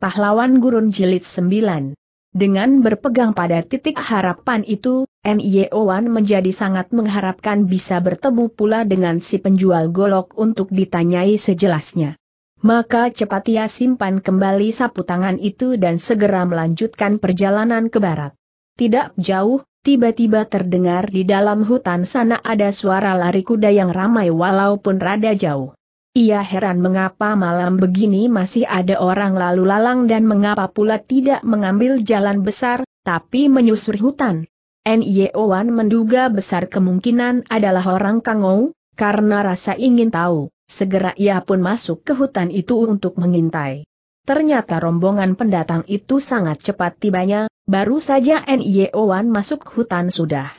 Pahlawan Gurun Jilid 9. Dengan berpegang pada titik harapan itu, Nio Wan menjadi sangat mengharapkan bisa bertemu pula dengan si penjual golok untuk ditanyai sejelasnya. Maka cepat ia simpan kembali sapu tangan itu dan segera melanjutkan perjalanan ke barat. Tidak jauh, tiba-tiba terdengar di dalam hutan sana ada suara lari kuda yang ramai walaupun rada jauh. Ia heran mengapa malam begini masih ada orang lalu lalang dan mengapa pula tidak mengambil jalan besar, tapi menyusur hutan. Nio Wan menduga besar kemungkinan adalah orang Kangou, karena rasa ingin tahu, segera ia pun masuk ke hutan itu untuk mengintai. Ternyata rombongan pendatang itu sangat cepat tibanya. Baru saja Nio Wan masuk hutan sudah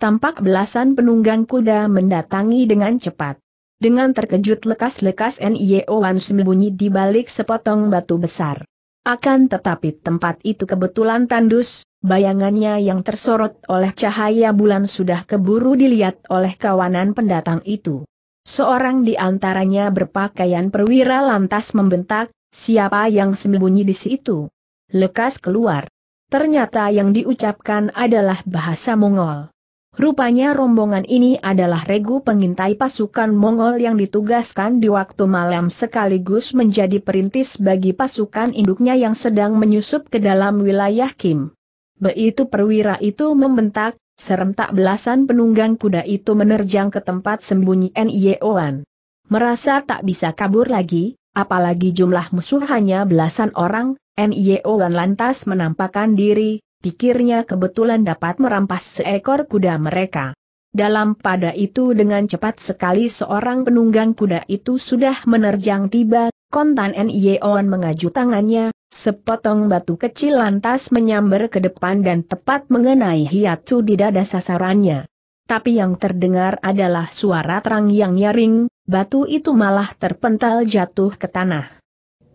tampak belasan penunggang kuda mendatangi dengan cepat. Dengan terkejut lekas-lekas Nio Wan sembunyi di balik sepotong batu besar. Akan tetapi tempat itu kebetulan tandus, bayangannya yang tersorot oleh cahaya bulan sudah keburu dilihat oleh kawanan pendatang itu. Seorang di antaranya berpakaian perwira lantas membentak, "Siapa yang sembunyi di situ? Lekas keluar!" Ternyata yang diucapkan adalah bahasa Mongol. Rupanya rombongan ini adalah regu pengintai pasukan Mongol yang ditugaskan di waktu malam sekaligus menjadi perintis bagi pasukan induknya yang sedang menyusup ke dalam wilayah Kim. Begitu perwira itu membentak, serentak belasan penunggang kuda itu menerjang ke tempat sembunyi Nio Wan. Merasa tak bisa kabur lagi, apalagi jumlah musuh hanya belasan orang, Nio Wan lantas menampakkan diri, pikirnya kebetulan dapat merampas seekor kuda mereka. Dalam pada itu dengan cepat sekali seorang penunggang kuda itu sudah menerjang tiba, kontan Nio Wan mengaju tangannya, sepotong batu kecil lantas menyambar ke depan dan tepat mengenai hiatu di dada sasarannya. Tapi yang terdengar adalah suara terang yang nyaring, batu itu malah terpental jatuh ke tanah.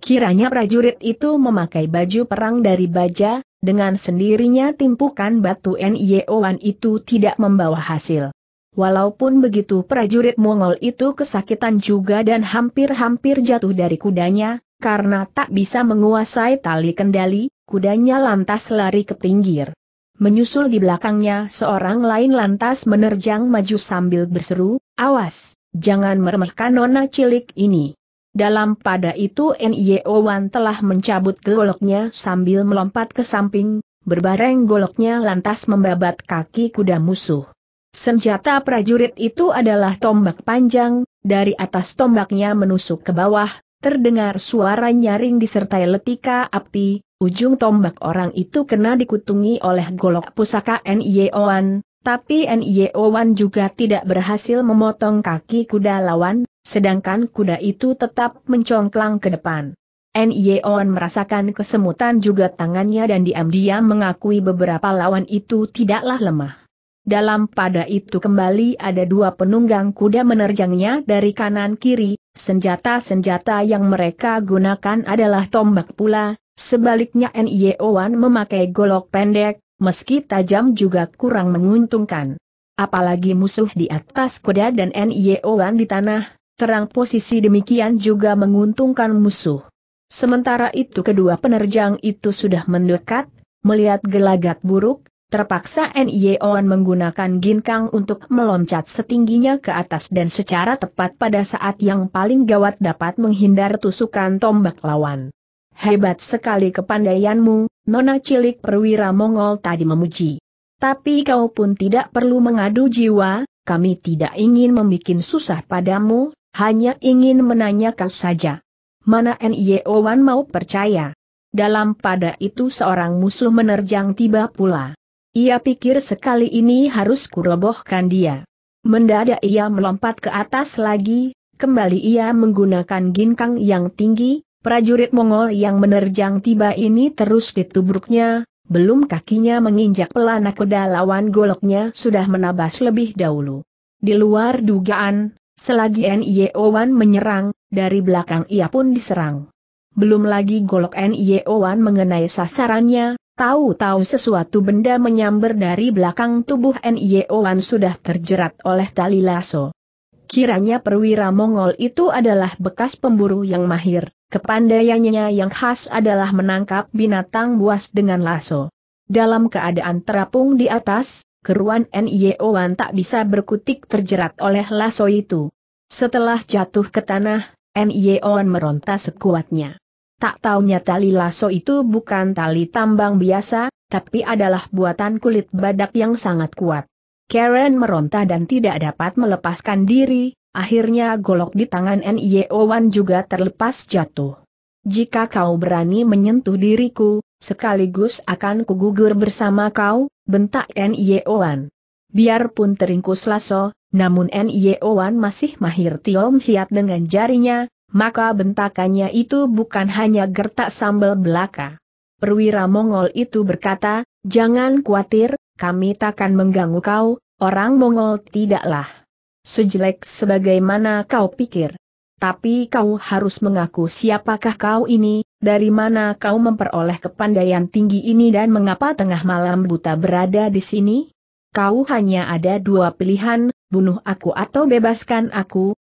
Kiranya prajurit itu memakai baju perang dari baja, dengan sendirinya timpukan batu Nio Wan itu tidak membawa hasil. Walaupun begitu prajurit Mongol itu kesakitan juga dan hampir-hampir jatuh dari kudanya, karena tak bisa menguasai tali kendali, kudanya lantas lari ke pinggir. Menyusul di belakangnya seorang lain lantas menerjang maju sambil berseru, "Awas, jangan meremehkan nona cilik ini!" Dalam pada itu Nio Wan telah mencabut goloknya sambil melompat ke samping, berbareng goloknya lantas membabat kaki kuda musuh. Senjata prajurit itu adalah tombak panjang, dari atas tombaknya menusuk ke bawah, terdengar suara nyaring disertai letika api, ujung tombak orang itu kena dikutungi oleh golok pusaka Nio Wan, tapi Nio Wan juga tidak berhasil memotong kaki kuda lawan. Sedangkan kuda itu tetap mencongklang ke depan. Nio Wan merasakan kesemutan juga tangannya dan diam-diam mengakui beberapa lawan itu tidaklah lemah. Dalam pada itu kembali ada dua penunggang kuda menerjangnya dari kanan-kiri, senjata-senjata yang mereka gunakan adalah tombak pula, sebaliknya Nio Wan memakai golok pendek, meski tajam juga kurang menguntungkan. Apalagi musuh di atas kuda dan Nio Wan di tanah. Terang posisi demikian juga menguntungkan musuh. Sementara itu kedua penerjang itu sudah mendekat, melihat gelagat buruk, terpaksa Nio Wan menggunakan ginkang untuk meloncat setingginya ke atas dan secara tepat pada saat yang paling gawat dapat menghindar tusukan tombak lawan. "Hebat sekali kepandaianmu, nona cilik," perwira Mongol tadi memuji. "Tapi kau pun tidak perlu mengadu jiwa, kami tidak ingin membuat susah padamu. Hanya ingin menanyakan saja." Mana Nio Wan mau percaya. Dalam pada itu seorang musuh menerjang tiba pula. Ia pikir sekali ini harus kurobohkan dia. Mendadak ia melompat ke atas lagi, kembali ia menggunakan ginkang yang tinggi, prajurit Mongol yang menerjang tiba ini terus ditubruknya, belum kakinya menginjak pelana kuda lawan goloknya sudah menabas lebih dahulu. Di luar dugaan, selagi Nio Wan menyerang, dari belakang ia pun diserang. Belum lagi golok Nio Wan mengenai sasarannya, tahu-tahu sesuatu benda menyambar dari belakang tubuh Nio Wan sudah terjerat oleh tali lasso. Kiranya perwira Mongol itu adalah bekas pemburu yang mahir, kepandaiannya yang khas adalah menangkap binatang buas dengan lasso. Dalam keadaan terapung di atas, keruan Nio Wan tak bisa berkutik terjerat oleh lasso itu. Setelah jatuh ke tanah, Nio Wan meronta sekuatnya. Tak taunya tali lasso itu bukan tali tambang biasa, tapi adalah buatan kulit badak yang sangat kuat. Karen meronta dan tidak dapat melepaskan diri, akhirnya golok di tangan Nio Wan juga terlepas jatuh. Jika kau berani menyentuh diriku, sekaligus akan kugugur bersama kau, bentak Nio Wan. Biarpun teringkus lasso, namun Nio Wan masih mahir tiom hiat dengan jarinya, maka bentakannya itu bukan hanya gertak sambal belaka. Perwira Mongol itu berkata, "Jangan khawatir, kami takkan mengganggu kau, orang Mongol tidaklah sejelek sebagaimana kau pikir. Tapi kau harus mengaku siapakah kau ini, dari mana kau memperoleh kepandaian tinggi ini dan mengapa tengah malam buta berada di sini? Kau hanya ada dua pilihan, bunuh aku atau bebaskan aku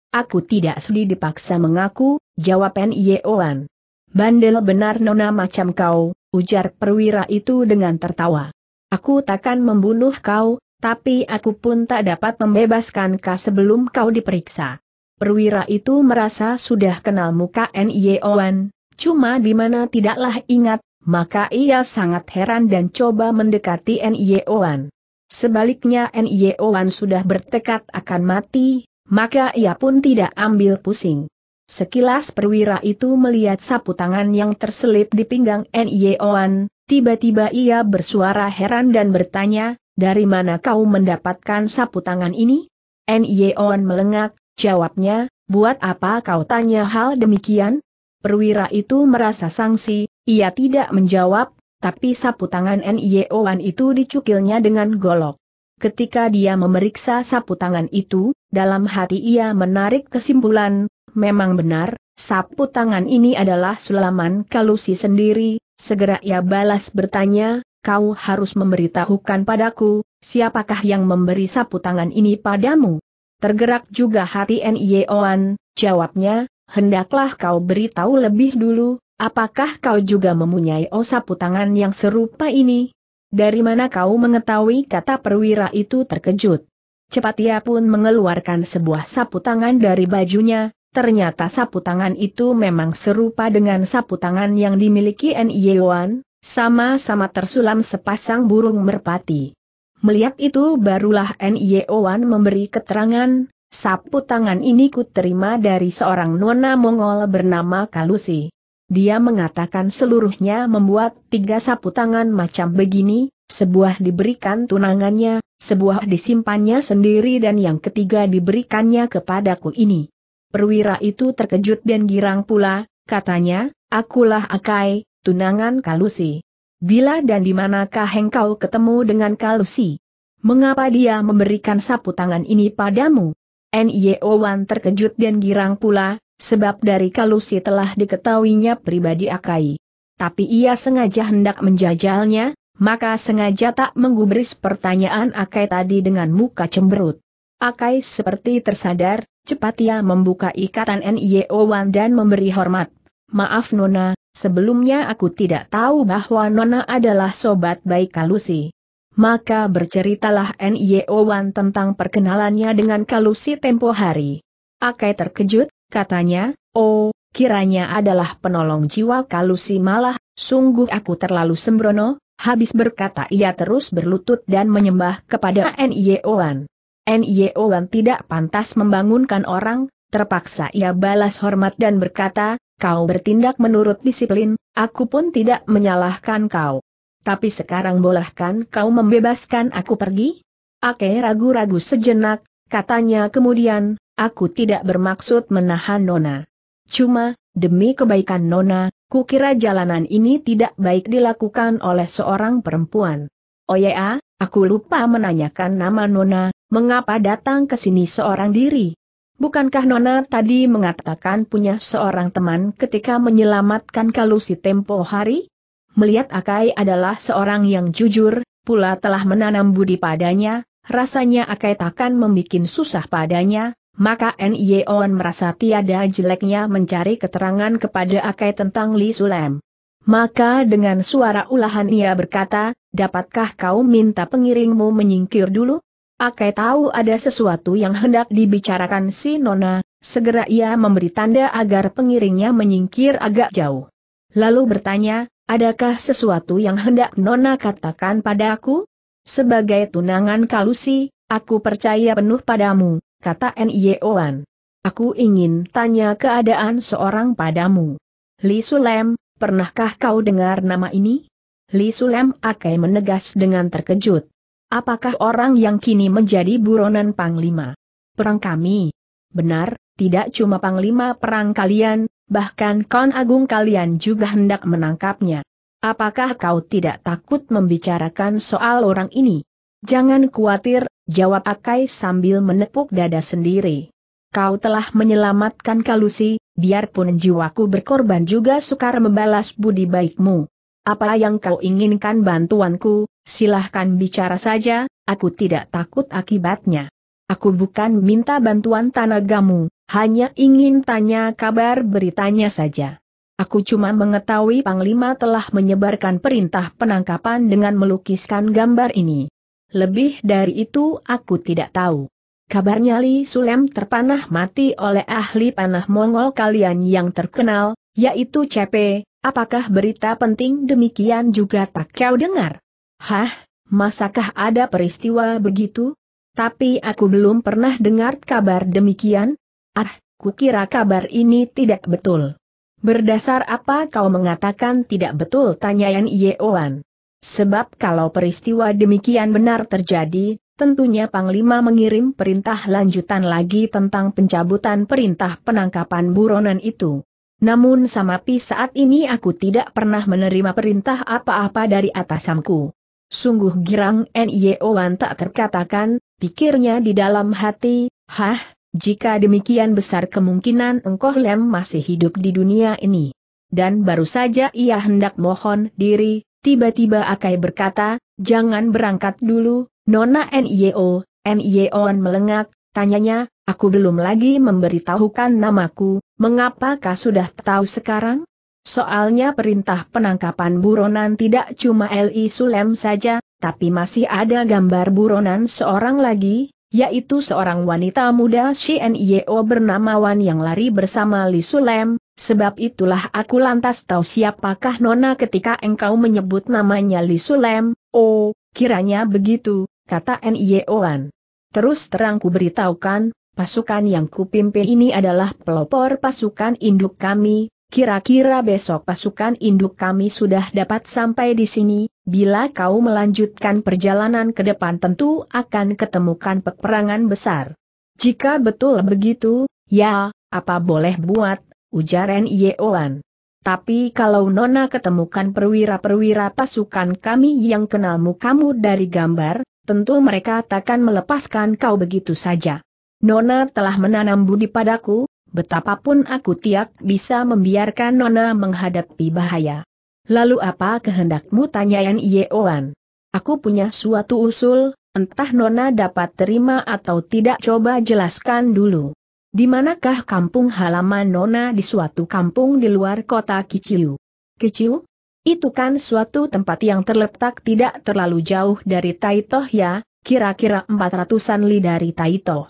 tidak sudi dipaksa mengaku," jawab Nio Wan. "Bandel benar nona macam kau," ujar perwira itu dengan tertawa. "Aku takkan membunuh kau, tapi aku pun tak dapat membebaskan kau sebelum kau diperiksa." Perwira itu merasa sudah kenal muka Nio Wan, cuma di mana tidaklah ingat, maka ia sangat heran dan coba mendekati Nio Wan. Sebaliknya Nio Wan sudah bertekad akan mati, maka ia pun tidak ambil pusing. Sekilas perwira itu melihat sapu tangan yang terselip di pinggang Nio Wan. Tiba-tiba ia bersuara heran dan bertanya, "Dari mana kau mendapatkan sapu tangan ini?" Nio Wan melengak, jawabnya, "Buat apa kau tanya hal demikian?" Perwira itu merasa sangsi, ia tidak menjawab, tapi sapu tangan Nio Wan itu dicukilnya dengan golok. Ketika dia memeriksa sapu tangan itu, dalam hati ia menarik kesimpulan, memang benar, sapu tangan ini adalah sulaman Kalusi sendiri. Segera ia balas bertanya, "Kau harus memberitahukan padaku, siapakah yang memberi sapu tangan ini padamu?" Tergerak juga hati Nio Wan, jawabnya, "Hendaklah kau beritahu lebih dulu, apakah kau juga mempunyai sapu tangan yang serupa ini?" "Dari mana kau mengetahui?" kata perwira itu terkejut. Cepat ia pun mengeluarkan sebuah sapu tangan dari bajunya. Ternyata sapu tangan itu memang serupa dengan sapu tangan yang dimiliki Nio Wan, sama-sama tersulam sepasang burung merpati. Melihat itu barulah Nio Wan memberi keterangan, "Sapu tangan ini kuterima dari seorang nona Mongol bernama Kalusi. Dia mengatakan seluruhnya membuat 3 sapu tangan macam begini, sebuah diberikan tunangannya, sebuah disimpannya sendiri dan yang ketiga diberikannya kepadaku ini." Perwira itu terkejut dan girang pula, katanya, "Akulah Akai, tunangan Kalusi. Bila dan di manakah engkau ketemu dengan Kalusi? Mengapa dia memberikan sapu tangan ini padamu?" Nio Wan terkejut dan girang pula, sebab dari Kalusi telah diketahuinya pribadi Akai. Tapi ia sengaja hendak menjajalnya, maka sengaja tak menggubris pertanyaan Akai tadi dengan muka cemberut. Akai seperti tersadar, cepat ia membuka ikatan Nio Wan dan memberi hormat. "Maaf nona, sebelumnya aku tidak tahu bahwa nona adalah sobat baik Kalusi." Maka berceritalah Nio Wan tentang perkenalannya dengan Kalusi tempo hari. Akai terkejut, katanya, "Oh, kiranya adalah penolong jiwa Kalusi, malah, sungguh aku terlalu sembrono." Habis berkata ia terus berlutut dan menyembah kepada Nio Wan. Nio Wan tidak pantas membangunkan orang, terpaksa ia balas hormat dan berkata, "Kau bertindak menurut disiplin, aku pun tidak menyalahkan kau. Tapi sekarang bolehkan kau membebaskan aku pergi?" Akai ragu-ragu sejenak, katanya kemudian, "Aku tidak bermaksud menahan nona. Cuma, demi kebaikan nona, kukira jalanan ini tidak baik dilakukan oleh seorang perempuan. Oh ya, aku lupa menanyakan nama nona, mengapa datang ke sini seorang diri? Bukankah nona tadi mengatakan punya seorang teman ketika menyelamatkan Kalusi tempo hari?" Melihat Akai adalah seorang yang jujur, pula telah menanam budi padanya, rasanya Akai takkan membuat susah padanya, Maka Nio Wan merasa tiada jeleknya mencari keterangan kepada Akai tentang Li Sulam. Maka dengan suara ulahan ia berkata, "Dapatkah kau minta pengiringmu menyingkir dulu? Akai tahu ada sesuatu yang hendak dibicarakan si Nona." Segera ia memberi tanda agar pengiringnya menyingkir agak jauh. Lalu bertanya, "Adakah sesuatu yang hendak Nona katakan padaku?" "Sebagai tunangan Kalusi, aku percaya penuh padamu," kata Nio Wan. "Aku ingin tanya keadaan seorang padamu. Li Sulam, pernahkah kau dengar nama ini?" Li Sulam, Akai menegas dengan terkejut. "Apakah orang yang kini menjadi buronan panglima perang kami?" "Benar, tidak cuma panglima perang kalian, bahkan kawan agung kalian juga hendak menangkapnya. Apakah kau tidak takut membicarakan soal orang ini?" "Jangan khawatir," jawab Akai sambil menepuk dada sendiri. "Kau telah menyelamatkan Kalusi, biarpun jiwaku berkorban juga sukar membalas budi baikmu. Apa yang kau inginkan bantuanku, silahkan bicara saja, aku tidak takut akibatnya. Aku bukan minta bantuan tenagamu, hanya ingin tanya kabar beritanya saja. Aku cuma mengetahui Panglima telah menyebarkan perintah penangkapan dengan melukiskan gambar ini. Lebih dari itu aku tidak tahu." "Kabarnya Li Sulam terpanah mati oleh ahli panah Mongol kalian yang terkenal, yaitu CP. Apakah berita penting demikian juga tak kau dengar?" "Hah, masakah ada peristiwa begitu? Tapi aku belum pernah dengar kabar demikian. Ah, kukira kabar ini tidak betul." "Berdasar apa kau mengatakan tidak betul?" tanya Nio Wan. "Sebab kalau peristiwa demikian benar terjadi, tentunya Panglima mengirim perintah lanjutan lagi tentang pencabutan perintah penangkapan buronan itu. Namun sama pi saat ini aku tidak pernah menerima perintah apa-apa dari atasanku." Sungguh girang Nio Wan tak terkatakan, pikirnya di dalam hati, "Hah, jika demikian besar kemungkinan Engkoh Lem masih hidup di dunia ini." Dan baru saja ia hendak mohon diri, tiba-tiba Akai berkata, "Jangan berangkat dulu, Nona Nio." Nio Wan melengak, tanyanya, "Aku belum lagi memberitahukan namaku, mengapa kau sudah tahu sekarang?" "Soalnya perintah penangkapan buronan tidak cuma Li Sulam saja, tapi masih ada gambar buronan seorang lagi, yaitu seorang wanita muda si Nio bernama Wan yang lari bersama Li Sulam. Sebab itulah aku lantas tahu siapakah Nona ketika engkau menyebut namanya Li Sulam." "Oh, kiranya begitu," kata Nio Wan. "Terus terang ku beritahukan, pasukan yang kupimpin ini adalah pelopor pasukan induk kami. Kira-kira besok pasukan induk kami sudah dapat sampai di sini. Bila kau melanjutkan perjalanan ke depan tentu akan ketemukan peperangan besar." "Jika betul begitu, ya, apa boleh buat," ujar Nio Wan. "Tapi kalau Nona ketemukan perwira-perwira pasukan kami yang kenalmu kamu dari gambar, tentu mereka takkan melepaskan kau begitu saja. Nona telah menanam budi padaku, betapapun aku tiak bisa membiarkan Nona menghadapi bahaya." "Lalu apa kehendakmu?" tanya Nio Wan. "Aku punya suatu usul, entah Nona dapat terima atau tidak, coba jelaskan dulu." "Di manakah kampung halaman Nona?" "Di suatu kampung di luar kota Kiciu." "Kiciu? Itu kan suatu tempat yang terletak tidak terlalu jauh dari Taitoh ya, kira-kira 400-an li dari Taitoh."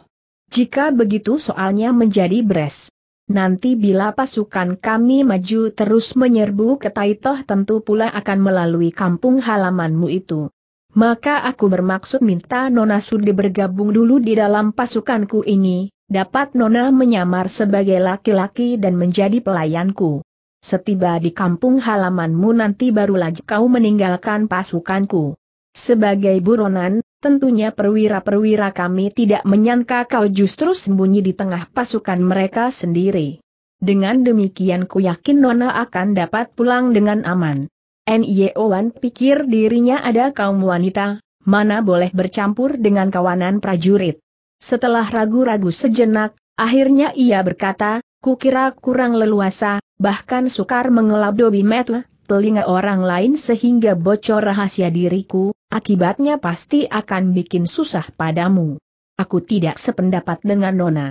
"Jika begitu soalnya menjadi beres. Nanti bila pasukan kami maju terus menyerbu ke Taitoh tentu pula akan melalui kampung halamanmu itu. Maka aku bermaksud minta Nona sudi bergabung dulu di dalam pasukanku ini, dapat Nona menyamar sebagai laki-laki dan menjadi pelayanku. Setiba di kampung halamanmu nanti barulah kau meninggalkan pasukanku. Sebagai buronan, tentunya perwira-perwira kami tidak menyangka kau justru sembunyi di tengah pasukan mereka sendiri. Dengan demikian ku yakin Nona akan dapat pulang dengan aman." Nio Wan pikir dirinya ada kaum wanita, mana boleh bercampur dengan kawanan prajurit. Setelah ragu-ragu sejenak, akhirnya ia berkata, "Kukira kurang leluasa, bahkan sukar mengelabui mata telinga orang lain sehingga bocor rahasia diriku. Akibatnya pasti akan bikin susah padamu. Aku tidak sependapat dengan Nona.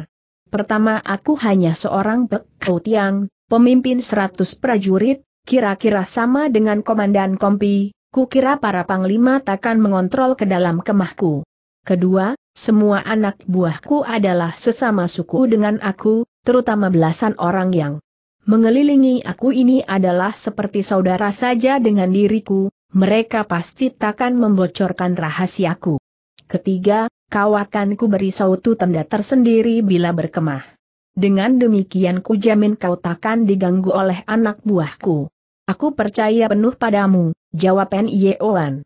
Pertama aku hanya seorang Bekau Tiang, pemimpin 100 prajurit, kira-kira sama dengan Komandan Kompi, kukira para panglima takkan mengontrol ke dalam kemahku. Kedua, semua anak buahku adalah sesama suku dengan aku, terutama belasan orang yang mengelilingi aku ini adalah seperti saudara saja dengan diriku, mereka pasti takkan membocorkan rahasiaku. Ketiga, kau akan ku beri suatu tanda tersendiri bila berkemah. Dengan demikian ku jamin kau takkan diganggu oleh anak buahku. Aku percaya penuh padamu, jawab Nio Wan.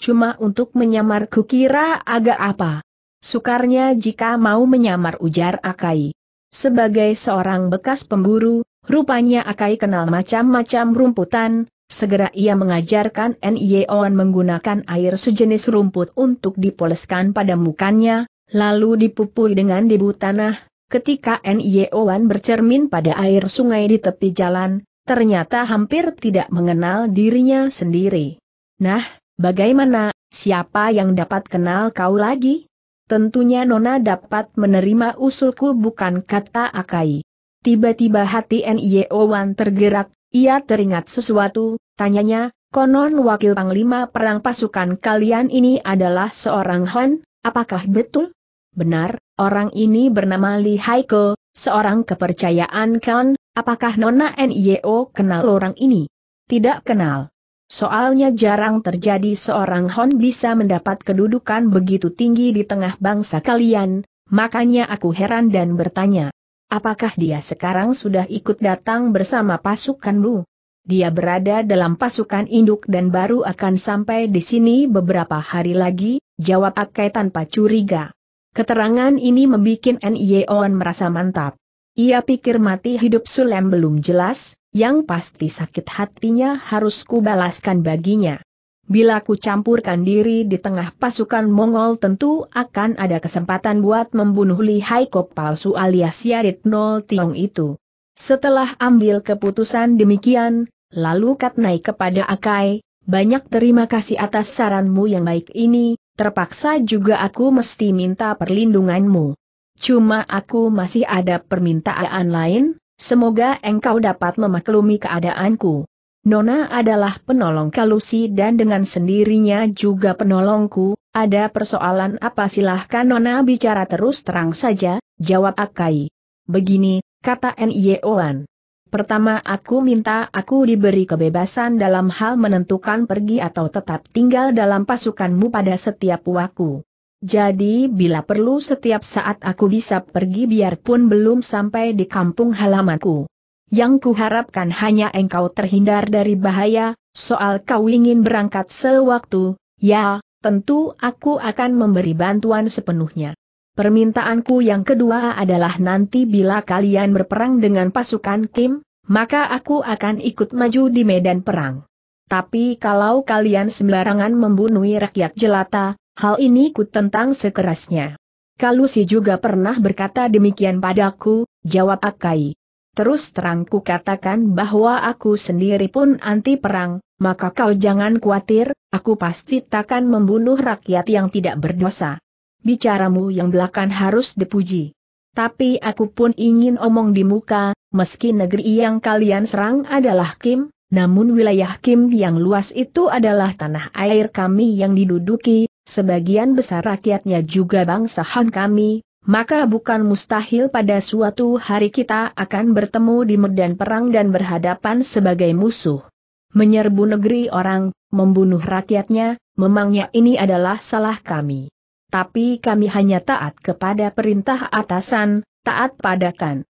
Cuma untuk menyamar kukira agak apa? Sukarnya jika mau menyamar, ujar Akai. Sebagai seorang bekas pemburu, rupanya Akai kenal macam-macam rumputan, segera ia mengajarkan Nio Wan menggunakan air sejenis rumput untuk dipoleskan pada mukanya, lalu dipupui dengan debu tanah. Ketika Nio Wan bercermin pada air sungai di tepi jalan, ternyata hampir tidak mengenal dirinya sendiri. Nah, bagaimana, siapa yang dapat kenal kau lagi? Tentunya Nona dapat menerima usulku, bukan, kata Akai. Tiba-tiba hati Nio Wan tergerak, ia teringat sesuatu, tanyanya, konon wakil panglima perang pasukan kalian ini adalah seorang Han, apakah betul? Benar, orang ini bernama Li Haiko, seorang kepercayaan Khan, apakah Nona Nio kenal orang ini? Tidak kenal. Soalnya jarang terjadi seorang Han bisa mendapat kedudukan begitu tinggi di tengah bangsa kalian, makanya aku heran dan bertanya. Apakah dia sekarang sudah ikut datang bersama pasukanmu? Dia berada dalam pasukan induk dan baru akan sampai di sini beberapa hari lagi, jawab Akai tanpa curiga. Keterangan ini membuat Nio Wan merasa mantap. Ia pikir mati hidup Sulam belum jelas. Yang pasti sakit hatinya harus kubalaskan baginya. Bila ku campurkan diri di tengah pasukan Mongol tentu akan ada kesempatan buat membunuh Li Haiko palsu alias Yarit Nol Tiong itu. Setelah ambil keputusan demikian, lalu Kat naik kepada Akai, banyak terima kasih atas saranmu yang baik ini, terpaksa juga aku mesti minta perlindunganmu. Cuma aku masih ada permintaan lain. Semoga engkau dapat memaklumi keadaanku. Nona adalah penolong Kalusi dan dengan sendirinya juga penolongku. Ada persoalan apa, silahkan Nona bicara terus terang saja, jawab Akai. Begini, kata Nio Wan. Pertama aku minta aku diberi kebebasan dalam hal menentukan pergi atau tetap tinggal dalam pasukanmu pada setiap waktu. Jadi bila perlu setiap saat aku bisa pergi biarpun belum sampai di kampung halamanku. Yang kuharapkan hanya engkau terhindar dari bahaya, soal kau ingin berangkat sewaktu, ya, tentu aku akan memberi bantuan sepenuhnya. Permintaanku yang kedua adalah nanti bila kalian berperang dengan pasukan Kim, maka aku akan ikut maju di medan perang. Tapi kalau kalian sembarangan membunuh rakyat jelata, hal ini ku tentang sekerasnya. Kalusi juga pernah berkata demikian padaku, jawab Akai. Terus terang ku katakan bahwa aku sendiri pun anti perang, maka kau jangan khawatir, aku pasti takkan membunuh rakyat yang tidak berdosa. Bicaramu yang belakang harus dipuji. Tapi aku pun ingin omong di muka, meski negeri yang kalian serang adalah Kim, namun wilayah Kim yang luas itu adalah tanah air kami yang diduduki. Sebagian besar rakyatnya juga bangsa Han kami, maka bukan mustahil pada suatu hari kita akan bertemu di medan perang dan berhadapan sebagai musuh. Menyerbu negeri orang, membunuh rakyatnya, memangnya ini adalah salah kami. Tapi kami hanya taat kepada perintah atasan, taat padakan.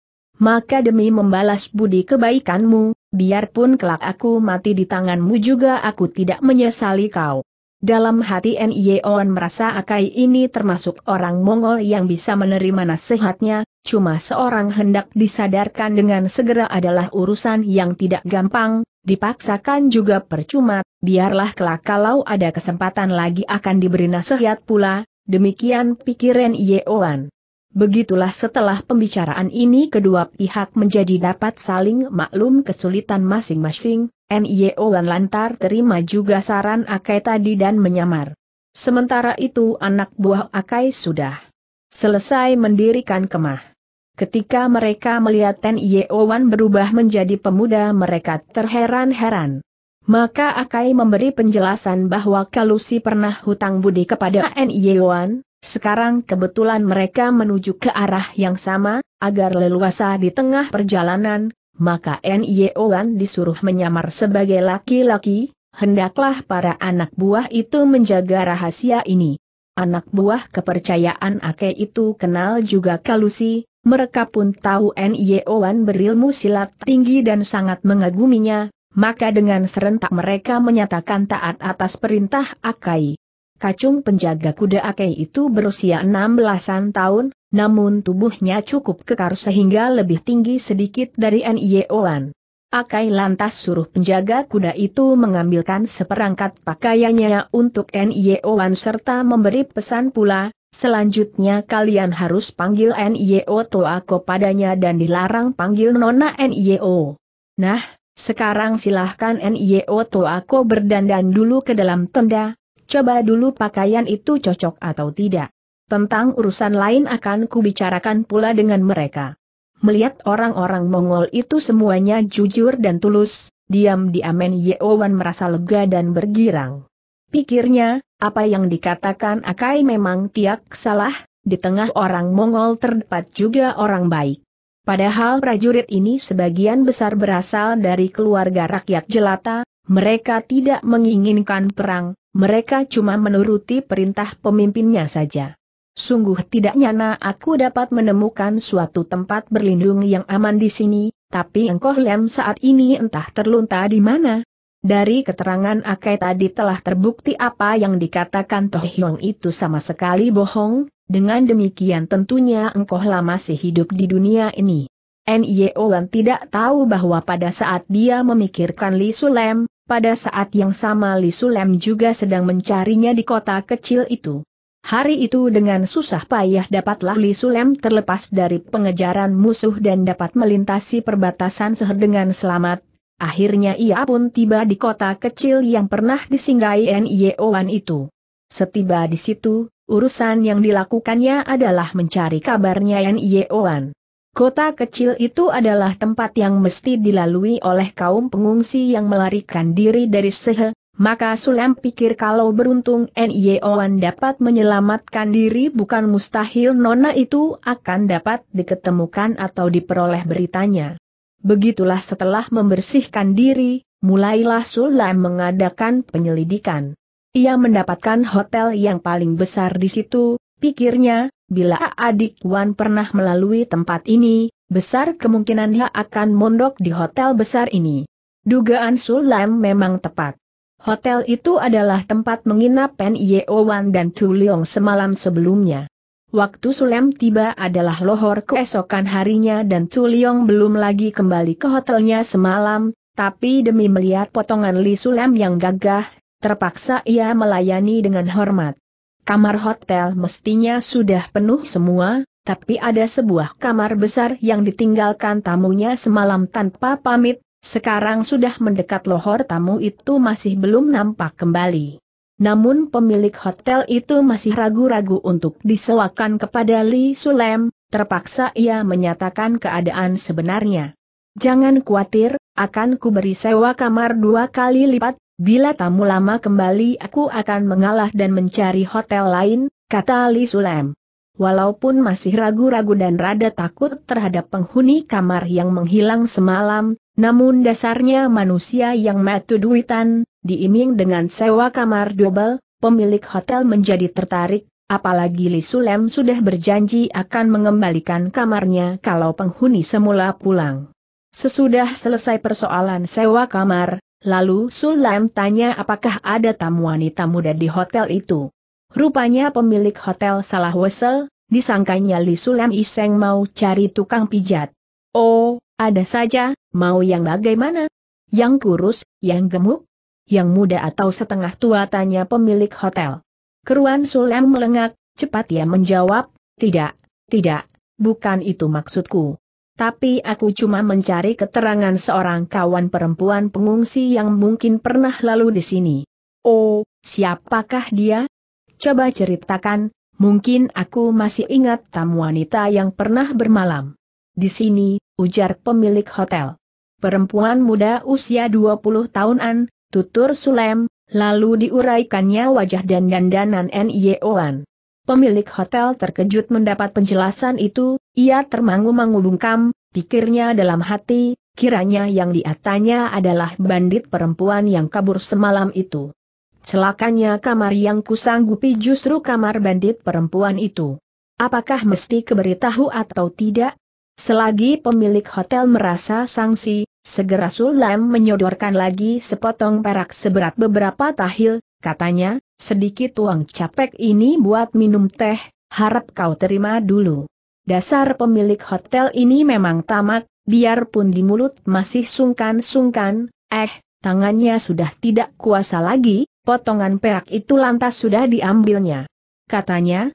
Maka demi membalas budi kebaikanmu, biarpun kelak aku mati di tanganmu juga aku tidak menyesali kau. Dalam hati Nio Wan merasa Akai ini termasuk orang Mongol yang bisa menerima nasihatnya, cuma seorang hendak disadarkan dengan segera adalah urusan yang tidak gampang, dipaksakan juga percuma, biarlah kelak kalau ada kesempatan lagi akan diberi nasihat pula, demikian pikir Nio Wan. Begitulah setelah pembicaraan ini kedua pihak menjadi dapat saling maklum kesulitan masing-masing. Nio Wan lantar terima juga saran Akai tadi dan menyamar. Sementara itu anak buah Akai sudah selesai mendirikan kemah. Ketika mereka melihat Nio Wan berubah menjadi pemuda, mereka terheran-heran. Maka Akai memberi penjelasan bahwa Kalusi pernah hutang budi kepada Nio Wan. Sekarang kebetulan mereka menuju ke arah yang sama, agar leluasa di tengah perjalanan, maka Nio Wan disuruh menyamar sebagai laki-laki. Hendaklah para anak buah itu menjaga rahasia ini. Anak buah kepercayaan Akai itu kenal juga Kalusi. Mereka pun tahu Nio Wan berilmu silat tinggi dan sangat mengaguminya, maka dengan serentak mereka menyatakan taat atas perintah Akai. Kacung penjaga kuda Akai itu berusia 16-an tahun, namun tubuhnya cukup kekar sehingga lebih tinggi sedikit dari Nio Wan. Akai lantas suruh penjaga kuda itu mengambilkan seperangkat pakaiannya untuk Nio Wan serta memberi pesan pula, "Selanjutnya kalian harus panggil Nio Toako padanya dan dilarang panggil Nona Nio. Nah, sekarang silahkan Nio Toako berdandan dulu ke dalam tenda, coba dulu pakaian itu cocok atau tidak. Tentang urusan lain akan kubicarakan pula dengan mereka." Melihat orang-orang Mongol itu semuanya jujur dan tulus, diam-diam Nio Wan merasa lega dan bergirang. Pikirnya, apa yang dikatakan Akai memang tidak salah, di tengah orang Mongol terdapat juga orang baik. Padahal prajurit ini sebagian besar berasal dari keluarga rakyat jelata, mereka tidak menginginkan perang, mereka cuma menuruti perintah pemimpinnya saja. Sungguh tidak nyana aku dapat menemukan suatu tempat berlindung yang aman di sini, tapi engkau lem saat ini entah terlunta di mana. Dari keterangan Akai tadi telah terbukti apa yang dikatakan Toh Yong itu sama sekali bohong, dengan demikian tentunya engkaulah masih hidup di dunia ini. Nio Wan tidak tahu bahwa pada saat dia memikirkan Li Sulam, pada saat yang sama Li Sulam juga sedang mencarinya di kota kecil itu. Hari itu dengan susah payah dapatlah Li Sulam terlepas dari pengejaran musuh dan dapat melintasi perbatasan Sehe dengan selamat. Akhirnya ia pun tiba di kota kecil yang pernah disinggahi Nio Wan itu. Setiba di situ, urusan yang dilakukannya adalah mencari kabarnya Nio Wan. Kota kecil itu adalah tempat yang mesti dilalui oleh kaum pengungsi yang melarikan diri dari Sehe, maka Sulam pikir kalau beruntung Nio Wan dapat menyelamatkan diri bukan mustahil nona itu akan dapat diketemukan atau diperoleh beritanya. Begitulah setelah membersihkan diri, mulailah Sulam mengadakan penyelidikan. Ia mendapatkan hotel yang paling besar di situ, pikirnya, bila adik Wan pernah melalui tempat ini, besar kemungkinan ia akan mondok di hotel besar ini. Dugaan Sulam memang tepat. Hotel itu adalah tempat menginap Nio Wan dan Tu Liong semalam sebelumnya. Waktu Sulam tiba adalah lohor keesokan harinya dan Tu Liong belum lagi kembali ke hotelnya semalam, tapi demi melihat potongan Li Sulam yang gagah, terpaksa ia melayani dengan hormat. Kamar hotel mestinya sudah penuh semua, tapi ada sebuah kamar besar yang ditinggalkan tamunya semalam tanpa pamit, sekarang sudah mendekat lohor tamu itu masih belum nampak kembali. Namun pemilik hotel itu masih ragu-ragu untuk disewakan kepada Li Sulam, terpaksa ia menyatakan keadaan sebenarnya. "Jangan khawatir, akan kuberi sewa kamar 2 kali lipat, bila tamu lama kembali aku akan mengalah dan mencari hotel lain," kata Li Sulam. Walaupun masih ragu-ragu dan rada takut terhadap penghuni kamar yang menghilang semalam, namun dasarnya manusia yang matu duitan. Diiming dengan sewa kamar double, pemilik hotel menjadi tertarik, apalagi Li Sulam sudah berjanji akan mengembalikan kamarnya kalau penghuni semula pulang. Sesudah selesai persoalan sewa kamar, lalu Sulam tanya apakah ada tamu wanita muda di hotel itu. Rupanya pemilik hotel salah wesel, disangkanya Li Sulam iseng mau cari tukang pijat. "Oh, ada saja, mau yang bagaimana? Yang kurus, yang gemuk? Yang muda atau setengah tua?" tanya pemilik hotel. Keruan Sulam melengak, cepat ia menjawab, Tidak, bukan itu maksudku. Tapi aku cuma mencari keterangan seorang kawan perempuan pengungsi yang mungkin pernah lalu di sini." "Oh, siapakah dia? Coba ceritakan, mungkin aku masih ingat tamu wanita yang pernah bermalam." Di sini, ujar pemilik hotel. Perempuan muda usia 20 tahunan, tutur Sulam, lalu diuraikannya wajah dan dandanan Nio Wan. Pemilik hotel terkejut mendapat penjelasan itu, ia termangu-mangu bungkam, pikirnya dalam hati, kiranya yang diatanya adalah bandit perempuan yang kabur semalam itu. Celakanya kamar yang kusanggupi justru kamar bandit perempuan itu. Apakah mesti keberitahu atau tidak? Selagi pemilik hotel merasa sangsi, segera Sulam menyodorkan lagi sepotong perak seberat beberapa tahil, katanya, sedikit uang capek ini buat minum teh, harap kau terima dulu. Dasar pemilik hotel ini memang tamak, biarpun di mulut masih sungkan-sungkan, tangannya sudah tidak kuasa lagi, potongan perak itu lantas sudah diambilnya. Katanya,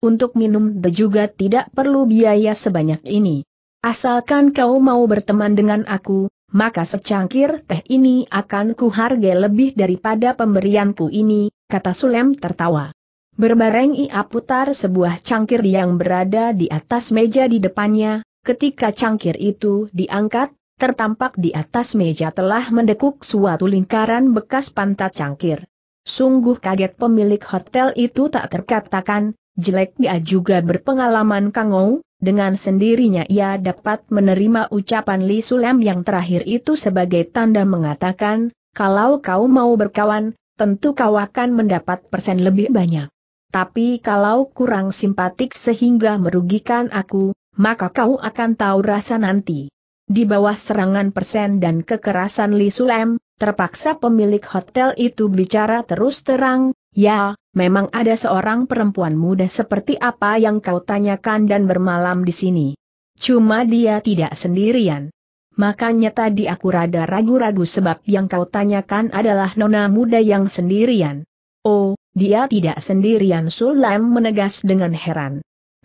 untuk minum teh juga tidak perlu biaya sebanyak ini. Asalkan kau mau berteman dengan aku, maka secangkir teh ini akan kuhargai lebih daripada pemberianku ini, kata Sulam tertawa. Berbareng ia putar sebuah cangkir yang berada di atas meja di depannya, ketika cangkir itu diangkat, tertampak di atas meja telah mendekuk suatu lingkaran bekas pantat cangkir. Sungguh kaget pemilik hotel itu tak terkatakan. Jelek dia juga berpengalaman kangou, dengan sendirinya ia dapat menerima ucapan Li Sulam yang terakhir itu sebagai tanda mengatakan, kalau kau mau berkawan, tentu kau akan mendapat persen lebih banyak. Tapi kalau kurang simpatik sehingga merugikan aku, maka kau akan tahu rasa nanti. Di bawah serangan persen dan kekerasan Li Sulam, terpaksa pemilik hotel itu bicara terus terang, ya, memang ada seorang perempuan muda seperti apa yang kau tanyakan dan bermalam di sini. Cuma dia tidak sendirian. Makanya tadi aku rada ragu-ragu sebab yang kau tanyakan adalah nona muda yang sendirian. Oh, dia tidak sendirian, Sulam menegas dengan heran.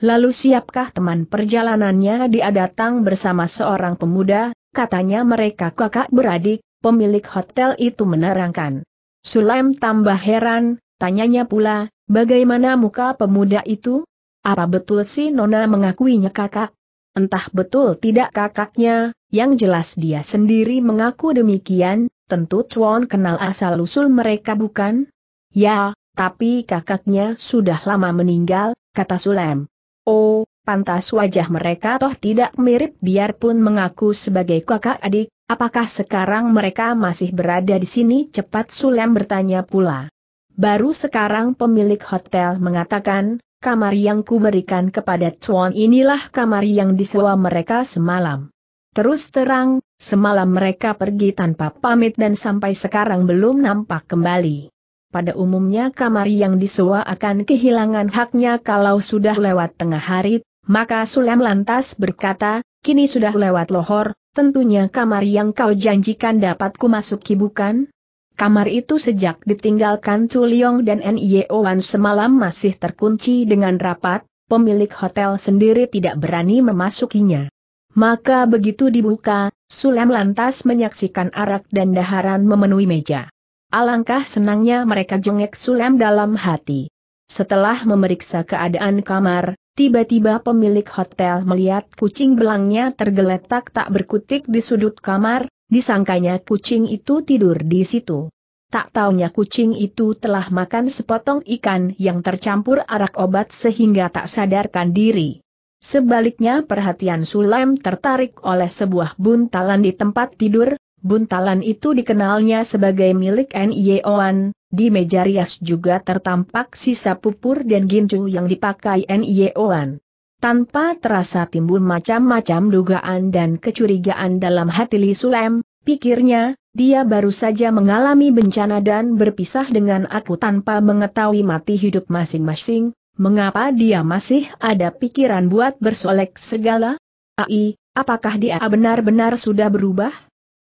Lalu siapkah teman perjalanannya? Dia datang bersama seorang pemuda, katanya mereka kakak beradik, pemilik hotel itu menerangkan. Sulam tambah heran. Tanyanya pula, bagaimana muka pemuda itu? Apa betul si nona mengakuinya kakak? Entah betul tidak kakaknya, yang jelas dia sendiri mengaku demikian, tentu Chuan kenal asal-usul mereka bukan? Ya, tapi kakaknya sudah lama meninggal, kata Sulam. Oh, pantas wajah mereka toh tidak mirip biarpun mengaku sebagai kakak adik, apakah sekarang mereka masih berada di sini? Cepat Sulam bertanya pula. Baru sekarang pemilik hotel mengatakan, kamar yang kuberikan kepada Chuan inilah kamar yang disewa mereka semalam. Terus terang, semalam mereka pergi tanpa pamit dan sampai sekarang belum nampak kembali. Pada umumnya kamar yang disewa akan kehilangan haknya kalau sudah lewat tengah hari, maka Sulam lantas berkata, kini sudah lewat lohor, tentunya kamar yang kau janjikan dapat kumasuki bukan? Kamar itu sejak ditinggalkan Tu Liong dan Nio Wan semalam masih terkunci dengan rapat, pemilik hotel sendiri tidak berani memasukinya. Maka begitu dibuka, Sulam lantas menyaksikan arak dan daharan memenuhi meja. Alangkah senangnya mereka, jengek Sulam dalam hati. Setelah memeriksa keadaan kamar, tiba-tiba pemilik hotel melihat kucing belangnya tergeletak tak berkutik di sudut kamar. Disangkanya kucing itu tidur di situ. Tak taunya kucing itu telah makan sepotong ikan yang tercampur arak obat sehingga tak sadarkan diri. Sebaliknya perhatian Sulam tertarik oleh sebuah buntalan di tempat tidur. Buntalan itu dikenalnya sebagai milik Nio Wan. Di meja rias juga tertampak sisa pupur dan gincu yang dipakai Nio Wan. Tanpa terasa timbul macam-macam dugaan dan kecurigaan dalam hati Li Sulam, pikirnya, dia baru saja mengalami bencana dan berpisah dengan aku tanpa mengetahui mati hidup masing-masing, mengapa dia masih ada pikiran buat bersolek segala? Apakah dia benar-benar sudah berubah?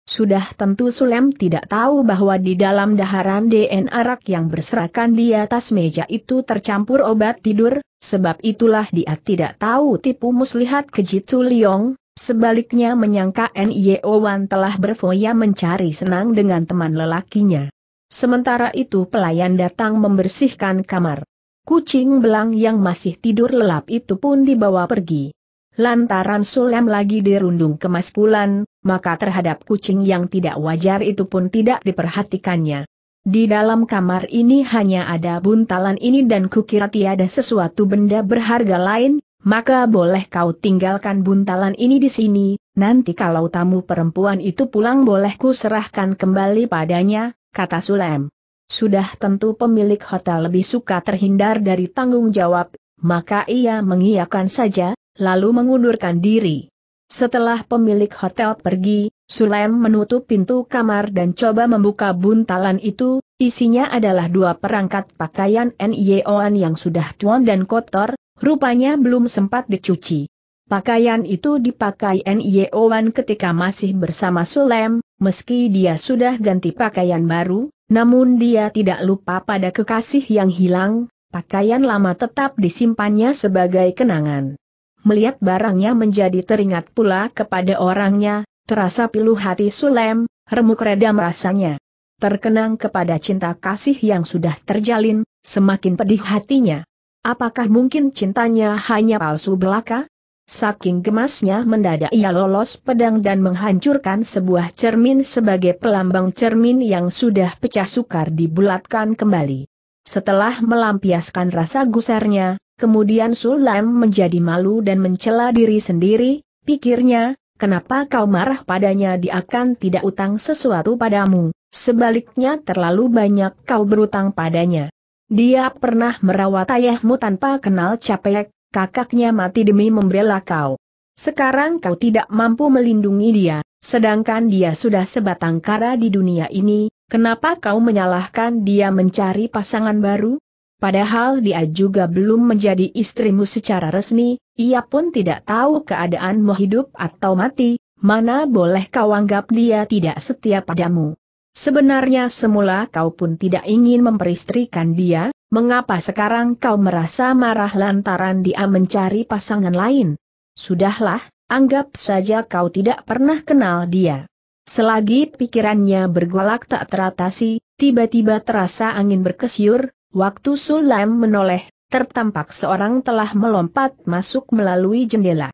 Sudah tentu Sulam tidak tahu bahwa di dalam daharan DNA arak yang berserakan di atas meja itu tercampur obat tidur. Sebab itulah dia tidak tahu tipu muslihat keji Tu Liong, sebaliknya menyangka Nio Wan telah berfoya mencari senang dengan teman lelakinya. Sementara itu pelayan datang membersihkan kamar. Kucing belang yang masih tidur lelap itu pun dibawa pergi. Lantaran Sulam lagi dirundung kemaskulan, maka terhadap kucing yang tidak wajar itu pun tidak diperhatikannya. Di dalam kamar ini hanya ada buntalan ini dan kukira tiada sesuatu benda berharga lain, maka boleh kau tinggalkan buntalan ini di sini, nanti kalau tamu perempuan itu pulang boleh ku serahkan kembali padanya, kata Sulam. Sudah tentu pemilik hotel lebih suka terhindar dari tanggung jawab, maka ia mengiyakan saja, lalu mengundurkan diri. Setelah pemilik hotel pergi, Sulam menutup pintu kamar dan coba membuka buntalan itu. Isinya adalah dua perangkat pakaian Nio Wan yang sudah tua dan kotor, rupanya belum sempat dicuci. Pakaian itu dipakai Nio Wan ketika masih bersama Sulam, meski dia sudah ganti pakaian baru, namun dia tidak lupa pada kekasih yang hilang, pakaian lama tetap disimpannya sebagai kenangan. Melihat barangnya menjadi teringat pula kepada orangnya, terasa pilu hati Sulam, remuk redam rasanya. Terkenang kepada cinta kasih yang sudah terjalin, semakin pedih hatinya. Apakah mungkin cintanya hanya palsu belaka? Saking gemasnya mendadak ia lolos pedang dan menghancurkan sebuah cermin sebagai pelambang cermin yang sudah pecah sukar dibulatkan kembali. Setelah melampiaskan rasa gusarnya, kemudian Sulam menjadi malu dan mencela diri sendiri, pikirnya, kenapa kau marah padanya, dia akan tidak utang sesuatu padamu, sebaliknya terlalu banyak kau berutang padanya. Dia pernah merawat ayahmu tanpa kenal capek, kakaknya mati demi membela kau. Sekarang kau tidak mampu melindungi dia, sedangkan dia sudah sebatang kara di dunia ini, kenapa kau menyalahkan dia mencari pasangan baru? Padahal dia juga belum menjadi istrimu secara resmi, ia pun tidak tahu keadaanmu hidup atau mati, mana boleh kau anggap dia tidak setia padamu. Sebenarnya semula kau pun tidak ingin memperistrikan dia, mengapa sekarang kau merasa marah lantaran dia mencari pasangan lain? Sudahlah, anggap saja kau tidak pernah kenal dia. Selagi pikirannya bergolak tak teratasi, tiba-tiba terasa angin berkesiur. Waktu Sulam menoleh, tertampak seorang telah melompat masuk melalui jendela.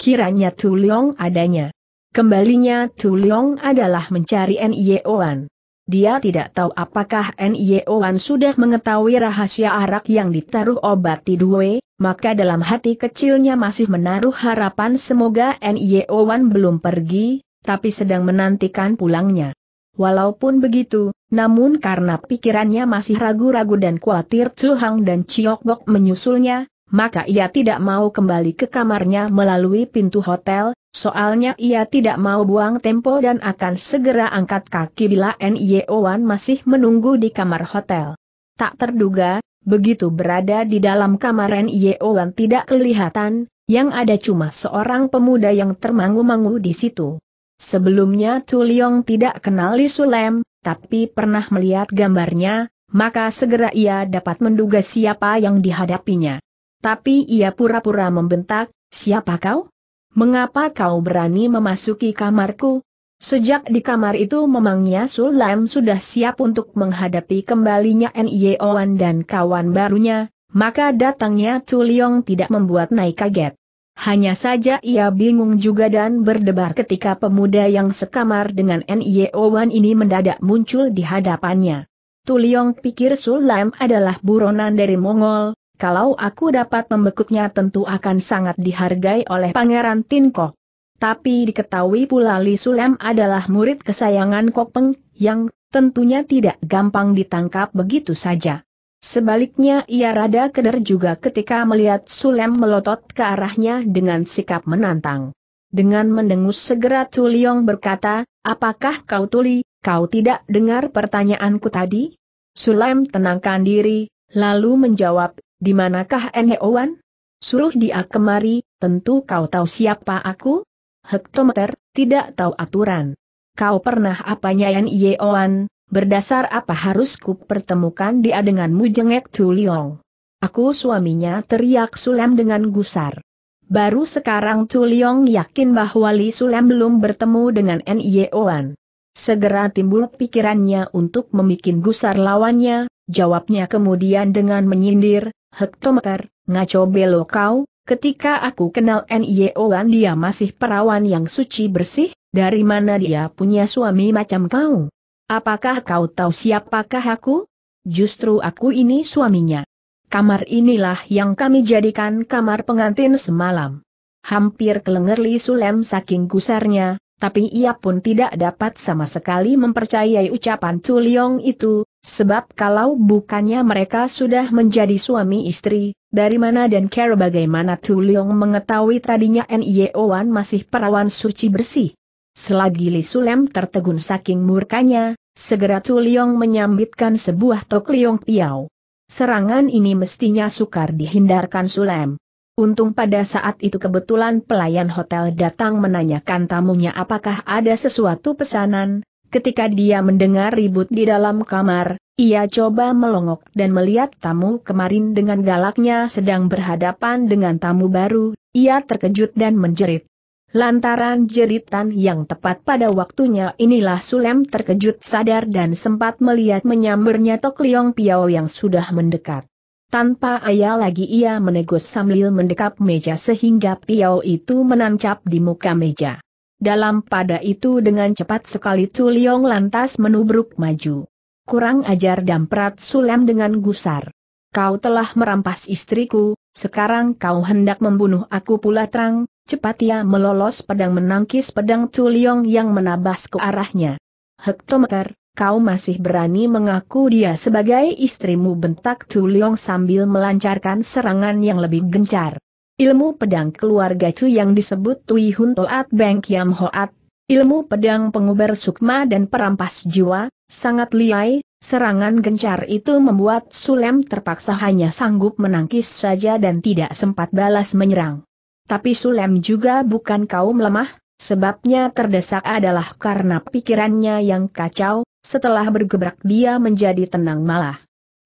Kiranya Tu Liong adanya. Kembalinya Tu Liong adalah mencari Nio Wan. Dia tidak tahu apakah Nio Wan sudah mengetahui rahasia arak yang ditaruh obat Tidwe, maka dalam hati kecilnya masih menaruh harapan semoga Nio Wan belum pergi, tapi sedang menantikan pulangnya. Walaupun begitu, namun karena pikirannya masih ragu-ragu dan khawatir Chu Hang dan Chiok Bok menyusulnya, maka ia tidak mau kembali ke kamarnya melalui pintu hotel, soalnya ia tidak mau buang tempo dan akan segera angkat kaki bila Nio Wan masih menunggu di kamar hotel. Tak terduga, begitu berada di dalam kamar Nio Wan tidak kelihatan, yang ada cuma seorang pemuda yang termangu-mangu di situ. Sebelumnya Tu Liong tidak kenal Li Sulam, tapi pernah melihat gambarnya, maka segera ia dapat menduga siapa yang dihadapinya. Tapi ia pura-pura membentak, "Siapa kau? Mengapa kau berani memasuki kamarku?" Sejak di kamar itu memangnya Sulam sudah siap untuk menghadapi kembalinya Nio Wan dan kawan barunya, maka datangnya Tu Liong tidak membuat naik kaget. Hanya saja ia bingung juga dan berdebar ketika pemuda yang sekamar dengan Nio Wan ini mendadak muncul di hadapannya. Tu Liong pikir Sulam adalah buronan dari Mongol, kalau aku dapat membekuknya tentu akan sangat dihargai oleh Pangeran Tinkok. Tapi diketahui pula Li Sulam adalah murid kesayangan Kokpeng, yang tentunya tidak gampang ditangkap begitu saja. Sebaliknya ia rada keder juga ketika melihat Sulam melotot ke arahnya dengan sikap menantang. Dengan mendengus segera Tu Liong berkata, "Apakah kau tuli, kau tidak dengar pertanyaanku tadi?" Sulam tenangkan diri, lalu menjawab, "Di manakah Nio Wan? Suruh dia kemari, tentu kau tahu siapa aku? Hektometer, tidak tahu aturan. Kau pernah apanya Nio Wan? Berdasar apa harus kupertemukan dia denganmu?" jengek Tu Liong. "Aku suaminya," teriak Sulam dengan gusar. Baru sekarang Tu Liong yakin bahwa Li Sulam belum bertemu dengan Nio Wan. Segera timbul pikirannya untuk membuat gusar lawannya, jawabnya kemudian dengan menyindir, "Hektometer, ngaco belok kau, Ketika aku kenal Nio Wan, dia masih perawan yang suci bersih, dari mana dia punya suami macam kau? Apakah kau tahu siapakah aku? Justru aku ini suaminya. Kamar inilah yang kami jadikan kamar pengantin semalam. Hampir kelenger Li Sulam saking gusarnya, tapi ia pun tidak dapat sama sekali mempercayai ucapan Tu Liong itu, sebab kalau bukannya mereka sudah menjadi suami istri, dari mana dan care bagaimana Tu Liong mengetahui tadinya Nio Wan masih perawan suci bersih? Selagi Li Sulam tertegun saking murkanya, segera Tu Liong menyambitkan sebuah Tok Liong Piau. Serangan ini mestinya sukar dihindarkan Sulam. Untung pada saat itu kebetulan pelayan hotel datang menanyakan tamunya apakah ada sesuatu pesanan. Ketika dia mendengar ribut di dalam kamar, ia coba melongok dan melihat tamu kemarin dengan galaknya sedang berhadapan dengan tamu baru. Ia terkejut dan menjerit. Lantaran jeritan yang tepat pada waktunya inilah Sulam terkejut sadar dan sempat melihat menyambarnya Tok Liong Piau yang sudah mendekat. Tanpa ayal lagi ia menegus sambil mendekap meja sehingga Piau itu menancap di muka meja. Dalam pada itu dengan cepat sekali Tu Liong lantas menubruk maju. "Kurang ajar," damprat Sulam dengan gusar. "Kau telah merampas istriku, sekarang kau hendak membunuh aku pula terang." Cepat ia melolos pedang menangkis pedang Tu Liong yang menabas ke arahnya. "Hektometer, kau masih berani mengaku dia sebagai istrimu?" bentak Tu Liong sambil melancarkan serangan yang lebih gencar. Ilmu pedang keluarga Chu yang disebut Tuihun Toat Beng Kiam Hoat, ilmu pedang pengubar sukma dan perampas jiwa, sangat lihai. Serangan gencar itu membuat Sulam terpaksa hanya sanggup menangkis saja dan tidak sempat balas menyerang. Tapi Sulam juga bukan kaum lemah, sebabnya terdesak adalah karena pikirannya yang kacau. Setelah bergebrak dia menjadi tenang malah.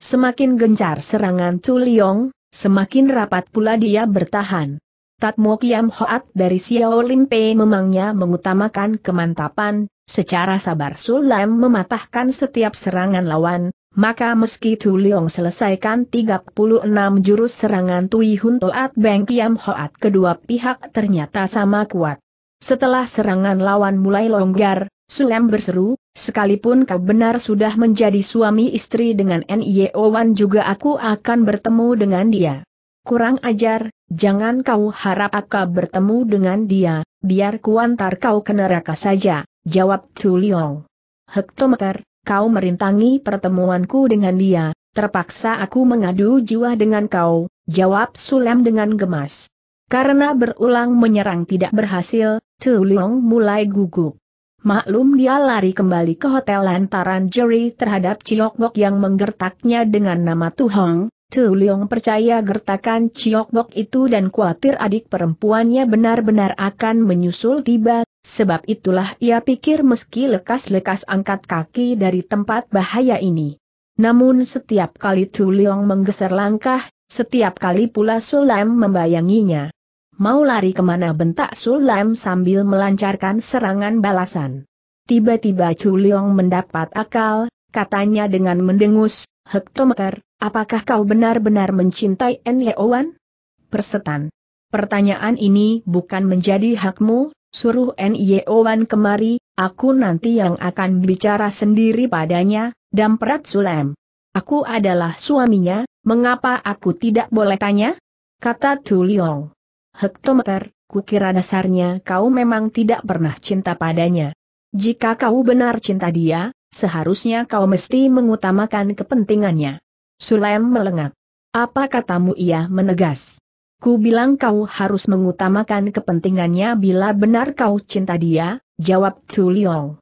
Semakin gencar serangan Tu Liong, semakin rapat pula dia bertahan. Tat Mo Kiam Hoat dari Xiao Lim Pei memangnya mengutamakan kemantapan. Secara sabar Sulam mematahkan setiap serangan lawan, maka meski Tu Liong selesaikan 36 jurus serangan Tuihun Toat Beng Kiam Hoat, kedua pihak ternyata sama kuat. Setelah serangan lawan mulai longgar, Sulam berseru, "Sekalipun kau benar sudah menjadi suami istri dengan Nio Wan, juga aku akan bertemu dengan dia. Kurang ajar, jangan kau harap aku bertemu dengan dia, biar kuantar kau ke neraka saja," jawab Tu Liong. "Hektometer, kau merintangi pertemuanku dengan dia, terpaksa aku mengadu jiwa dengan kau," jawab Sulam dengan gemas. Karena berulang menyerang tidak berhasil, Tu Liong mulai gugup. Maklum dia lari kembali ke hotel lantaran jeri terhadap Ciokbok yang menggertaknya dengan nama Tuhong. Tu Liong percaya gertakan Ciokbok itu dan khawatir adik perempuannya benar-benar akan menyusul tiba, sebab itulah ia pikir meski lekas-lekas angkat kaki dari tempat bahaya ini. Namun setiap kali Tu Liong menggeser langkah, setiap kali pula Sulam membayanginya. "Mau lari kemana?" bentak Sulam sambil melancarkan serangan balasan. Tiba-tiba Tu Liong mendapat akal, katanya dengan mendengus, "Hektometer, apakah kau benar-benar mencintai Nio Wan?" "Persetan. Pertanyaan ini bukan menjadi hakmu, suruh Nio Wan kemari, aku nanti yang akan bicara sendiri padanya," damprat Sulam. "Aku adalah suaminya, mengapa aku tidak boleh tanya?" kata Tu Liong. "Hektometer, kukira dasarnya kau memang tidak pernah cinta padanya. Jika kau benar cinta dia, seharusnya kau mesti mengutamakan kepentingannya." Sulam melengak. "Apa katamu?" ia menegas. "Ku bilang kau harus mengutamakan kepentingannya bila benar kau cinta dia," jawab Tu Liong.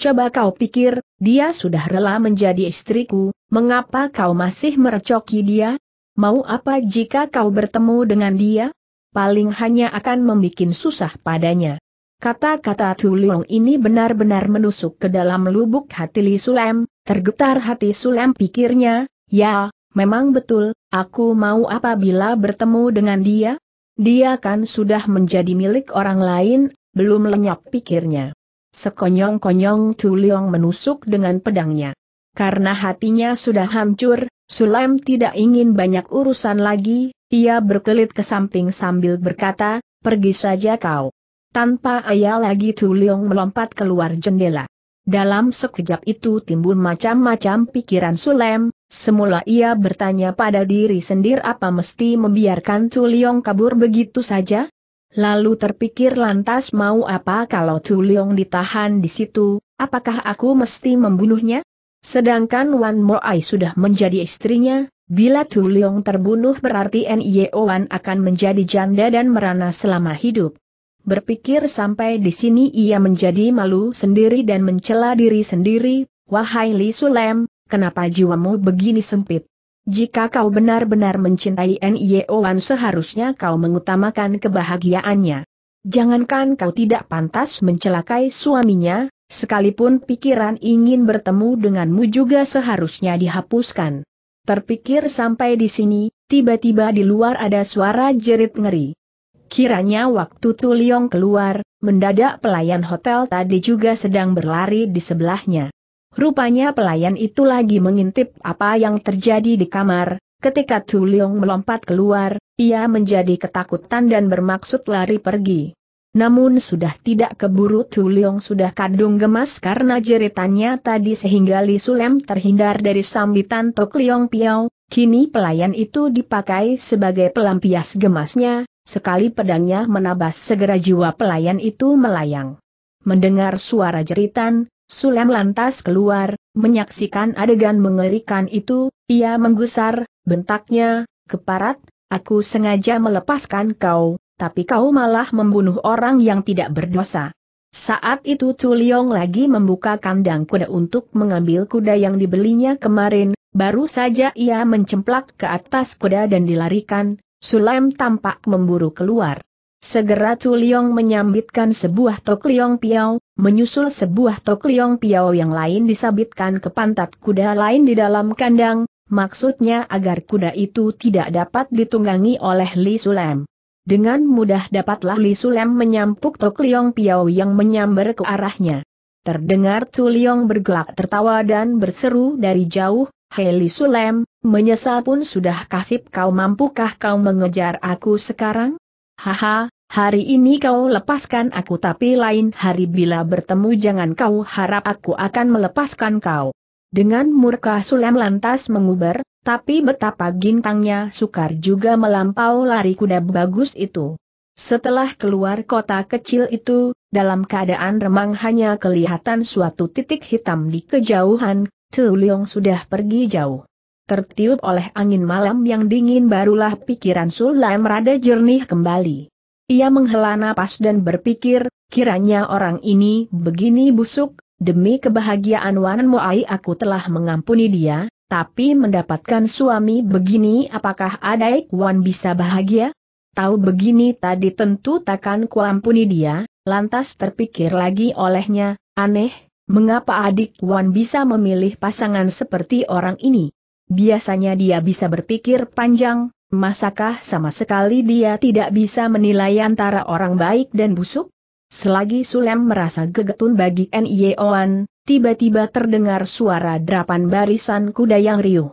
"Coba kau pikir, dia sudah rela menjadi istriku, mengapa kau masih merecoki dia? Mau apa jika kau bertemu dengan dia? Paling hanya akan membuat susah padanya." Kata-kata Tu Liong ini benar-benar menusuk ke dalam lubuk hati Li Sulam. Tergetar hati Sulam, pikirnya, "Ya, memang betul, aku mau apabila bertemu dengan dia? Dia kan sudah menjadi milik orang lain." Belum lenyap pikirnya, sekonyong-konyong Tu Liong menusuk dengan pedangnya. Karena hatinya sudah hancur, Sulam tidak ingin banyak urusan lagi. Ia berkelit ke samping sambil berkata, "Pergi saja kau." Tanpa ayal lagi Tu Liong melompat keluar jendela. Dalam sekejap itu timbul macam-macam pikiran Sulam. Semula ia bertanya pada diri sendiri, apa mesti membiarkan Tu Liong kabur begitu saja? Lalu terpikir lantas, mau apa kalau Tu Liong ditahan di situ? Apakah aku mesti membunuhnya? Sedangkan Wan Moai sudah menjadi istrinya. Bila Tu Liong terbunuh berarti Nio Wan akan menjadi janda dan merana selama hidup. Berpikir sampai di sini ia menjadi malu sendiri dan mencela diri sendiri, "Wahai Li Sulam, kenapa jiwamu begini sempit? Jika kau benar-benar mencintai Nio Wan seharusnya kau mengutamakan kebahagiaannya. Jangankan kau tidak pantas mencelakai suaminya, sekalipun pikiran ingin bertemu denganmu juga seharusnya dihapuskan." Terpikir sampai di sini, tiba-tiba di luar ada suara jerit ngeri. Kiranya waktu Tu Liong keluar, mendadak pelayan hotel tadi juga sedang berlari di sebelahnya. Rupanya pelayan itu lagi mengintip apa yang terjadi di kamar. Ketika Tu Liong melompat keluar, ia menjadi ketakutan dan bermaksud lari pergi. Namun sudah tidak keburu, Tu Liong sudah kadung gemas karena jeritannya tadi sehingga Li Sulam terhindar dari sambitan Tok Liong Piau. Kini pelayan itu dipakai sebagai pelampias gemasnya. Sekali pedangnya menabas, segera jiwa pelayan itu melayang. Mendengar suara jeritan, Sulam lantas keluar. Menyaksikan adegan mengerikan itu, ia menggusar, bentaknya, "Keparat, aku sengaja melepaskan kau, tapi kau malah membunuh orang yang tidak berdosa." Saat itu Tu Liong lagi membuka kandang kuda untuk mengambil kuda yang dibelinya kemarin. Baru saja ia mencemplak ke atas kuda dan dilarikan, Sulam tampak memburu keluar. Segera Tu Liong menyambitkan sebuah Tok Liong Piau, menyusul sebuah Tok Liong Piau yang lain disabitkan ke pantat kuda lain di dalam kandang, maksudnya agar kuda itu tidak dapat ditunggangi oleh Li Sulam. Dengan mudah dapatlah Li Sulam menyampuk Tok Liong Piau yang menyambar ke arahnya. Terdengar Tu Liong bergelak tertawa dan berseru dari jauh, "Hei Li Sulam, menyesal pun sudah kasib kau, mampukah kau mengejar aku sekarang? Haha, hari ini kau lepaskan aku tapi lain hari bila bertemu jangan kau harap aku akan melepaskan kau." Dengan murka Sulam lantas menguber, tapi betapa gintangnya sukar juga melampau lari kuda bagus itu. Setelah keluar kota kecil itu, dalam keadaan remang hanya kelihatan suatu titik hitam di kejauhan. Tu Liong sudah pergi jauh. Tertiup oleh angin malam yang dingin barulah pikiran Sulam rada jernih kembali. Ia menghela napas dan berpikir, kiranya orang ini begini busuk, demi kebahagiaan Wan Moai aku telah mengampuni dia, tapi mendapatkan suami begini apakah adik Wan bisa bahagia? Tahu begini tadi tentu takkan kuampuni dia. Lantas terpikir lagi olehnya, aneh. Mengapa adik Wan bisa memilih pasangan seperti orang ini? Biasanya dia bisa berpikir panjang, masakah sama sekali dia tidak bisa menilai antara orang baik dan busuk? Selagi Sulam merasa gegetun bagi Nio Wan, tiba-tiba terdengar suara derapan barisan kuda yang riuh.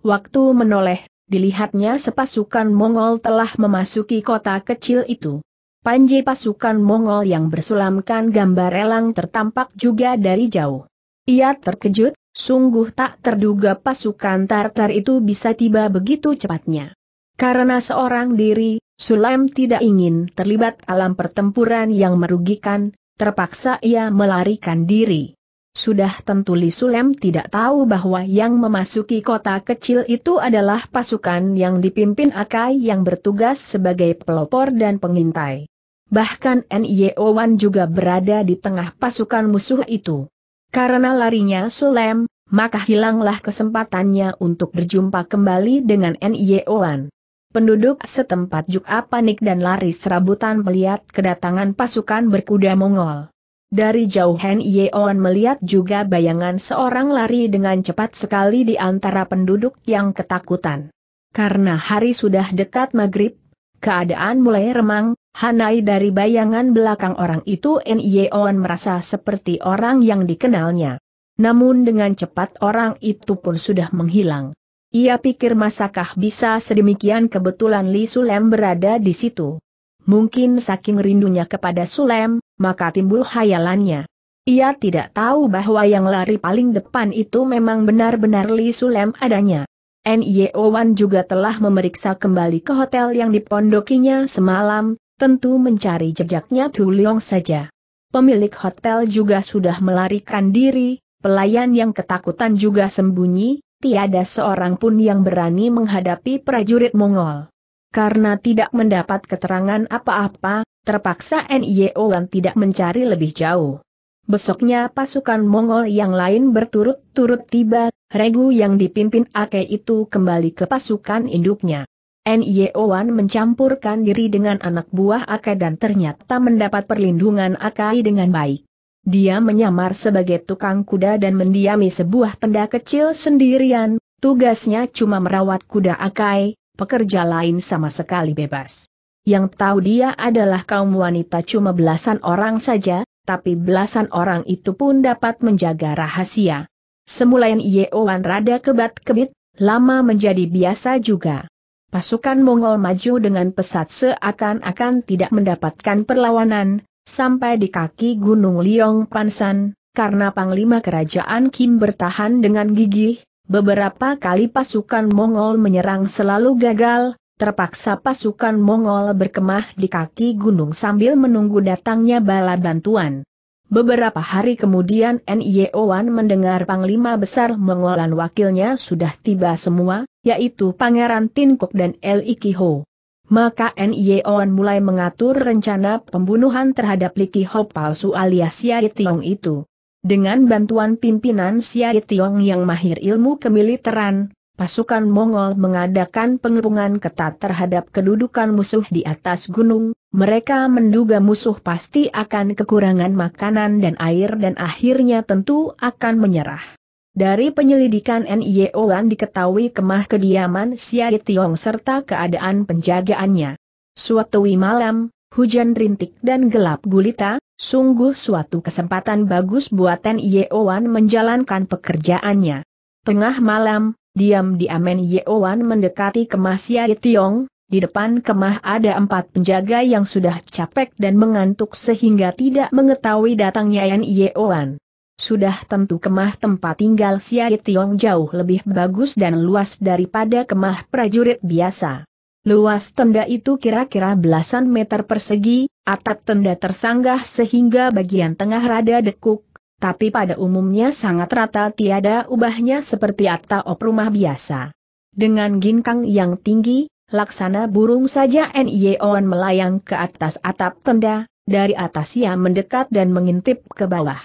Waktu menoleh, dilihatnya sepasukan Mongol telah memasuki kota kecil itu. Panji pasukan Mongol yang bersulamkan gambar elang tertampak juga dari jauh. Ia terkejut, sungguh tak terduga pasukan Tartar itu bisa tiba begitu cepatnya. Karena seorang diri, Sulam tidak ingin terlibat alam pertempuran yang merugikan, terpaksa ia melarikan diri. Sudah tentu Li Sulam tidak tahu bahwa yang memasuki kota kecil itu adalah pasukan yang dipimpin Akai yang bertugas sebagai pelopor dan pengintai. Bahkan Nio Wan juga berada di tengah pasukan musuh itu. Karena larinya Sulam, maka hilanglah kesempatannya untuk berjumpa kembali dengan Nio Wan. Penduduk setempat juga panik dan lari serabutan melihat kedatangan pasukan berkuda Mongol. Dari jauh Nio Wan melihat juga bayangan seorang lari dengan cepat sekali di antara penduduk yang ketakutan. Karena hari sudah dekat maghrib, keadaan mulai remang. Hanai dari bayangan belakang orang itu Nio Wan merasa seperti orang yang dikenalnya. Namun dengan cepat orang itu pun sudah menghilang. Ia pikir masakah bisa sedemikian kebetulan Li Sulam berada di situ. Mungkin saking rindunya kepada Sulam, maka timbul khayalannya. Ia tidak tahu bahwa yang lari paling depan itu memang benar-benar Li Sulam adanya. Nio Wan juga telah memeriksa kembali ke hotel yang dipondokinya semalam, tentu mencari jejaknya Tu Liong saja. Pemilik hotel juga sudah melarikan diri, pelayan yang ketakutan juga sembunyi, tiada seorang pun yang berani menghadapi prajurit Mongol. Karena tidak mendapat keterangan apa-apa, terpaksa Nio Wan tidak mencari lebih jauh. Besoknya pasukan Mongol yang lain berturut-turut tiba, regu yang dipimpin Akai itu kembali ke pasukan induknya. Nio Wan mencampurkan diri dengan anak buah Akai dan ternyata mendapat perlindungan Akai dengan baik. Dia menyamar sebagai tukang kuda dan mendiami sebuah tenda kecil sendirian, tugasnya cuma merawat kuda Akai, pekerja lain sama sekali bebas. Yang tahu dia adalah kaum wanita cuma belasan orang saja, tapi belasan orang itu pun dapat menjaga rahasia. Semula Nio Wan rada kebat-kebit, lama menjadi biasa juga. Pasukan Mongol maju dengan pesat seakan-akan tidak mendapatkan perlawanan, sampai di kaki Gunung Liok Pansan, karena Panglima Kerajaan Kim bertahan dengan gigih, beberapa kali pasukan Mongol menyerang selalu gagal, terpaksa pasukan Mongol berkemah di kaki gunung sambil menunggu datangnya bala bantuan. Beberapa hari kemudian Nio Wan mendengar Panglima Besar Mongol dan wakilnya sudah tiba semua, yaitu Pangeran Tinkok dan Li Qiho. Maka Nio Wan mulai mengatur rencana pembunuhan terhadap Li Qiho palsu alias Sia Itiong itu. Dengan bantuan pimpinan Sia Itiong yang mahir ilmu kemiliteran, pasukan Mongol mengadakan pengepungan ketat terhadap kedudukan musuh di atas gunung. Mereka menduga musuh pasti akan kekurangan makanan dan air dan akhirnya tentu akan menyerah. Dari penyelidikan Nio Wan diketahui kemah kediaman Sia Itiong serta keadaan penjagaannya. Suatu malam, hujan rintik dan gelap gulita, sungguh suatu kesempatan bagus buat Nio Wan menjalankan pekerjaannya. Tengah malam, diam-diam Nio Wan mendekati kemah Sia Itiong. Di depan kemah ada 4 penjaga yang sudah capek dan mengantuk sehingga tidak mengetahui datangnya Nio Wan. Sudah tentu kemah tempat tinggal Sia Itiong jauh lebih bagus dan luas daripada kemah prajurit biasa. Luas tenda itu kira-kira belasan meter persegi, atap tenda tersanggah sehingga bagian tengah rada dekuk, tapi pada umumnya sangat rata tiada ubahnya seperti atap rumah biasa. Dengan ginkang yang tinggi, laksana burung saja Nio Wan melayang ke atas atap tenda, dari atas ia mendekat dan mengintip ke bawah.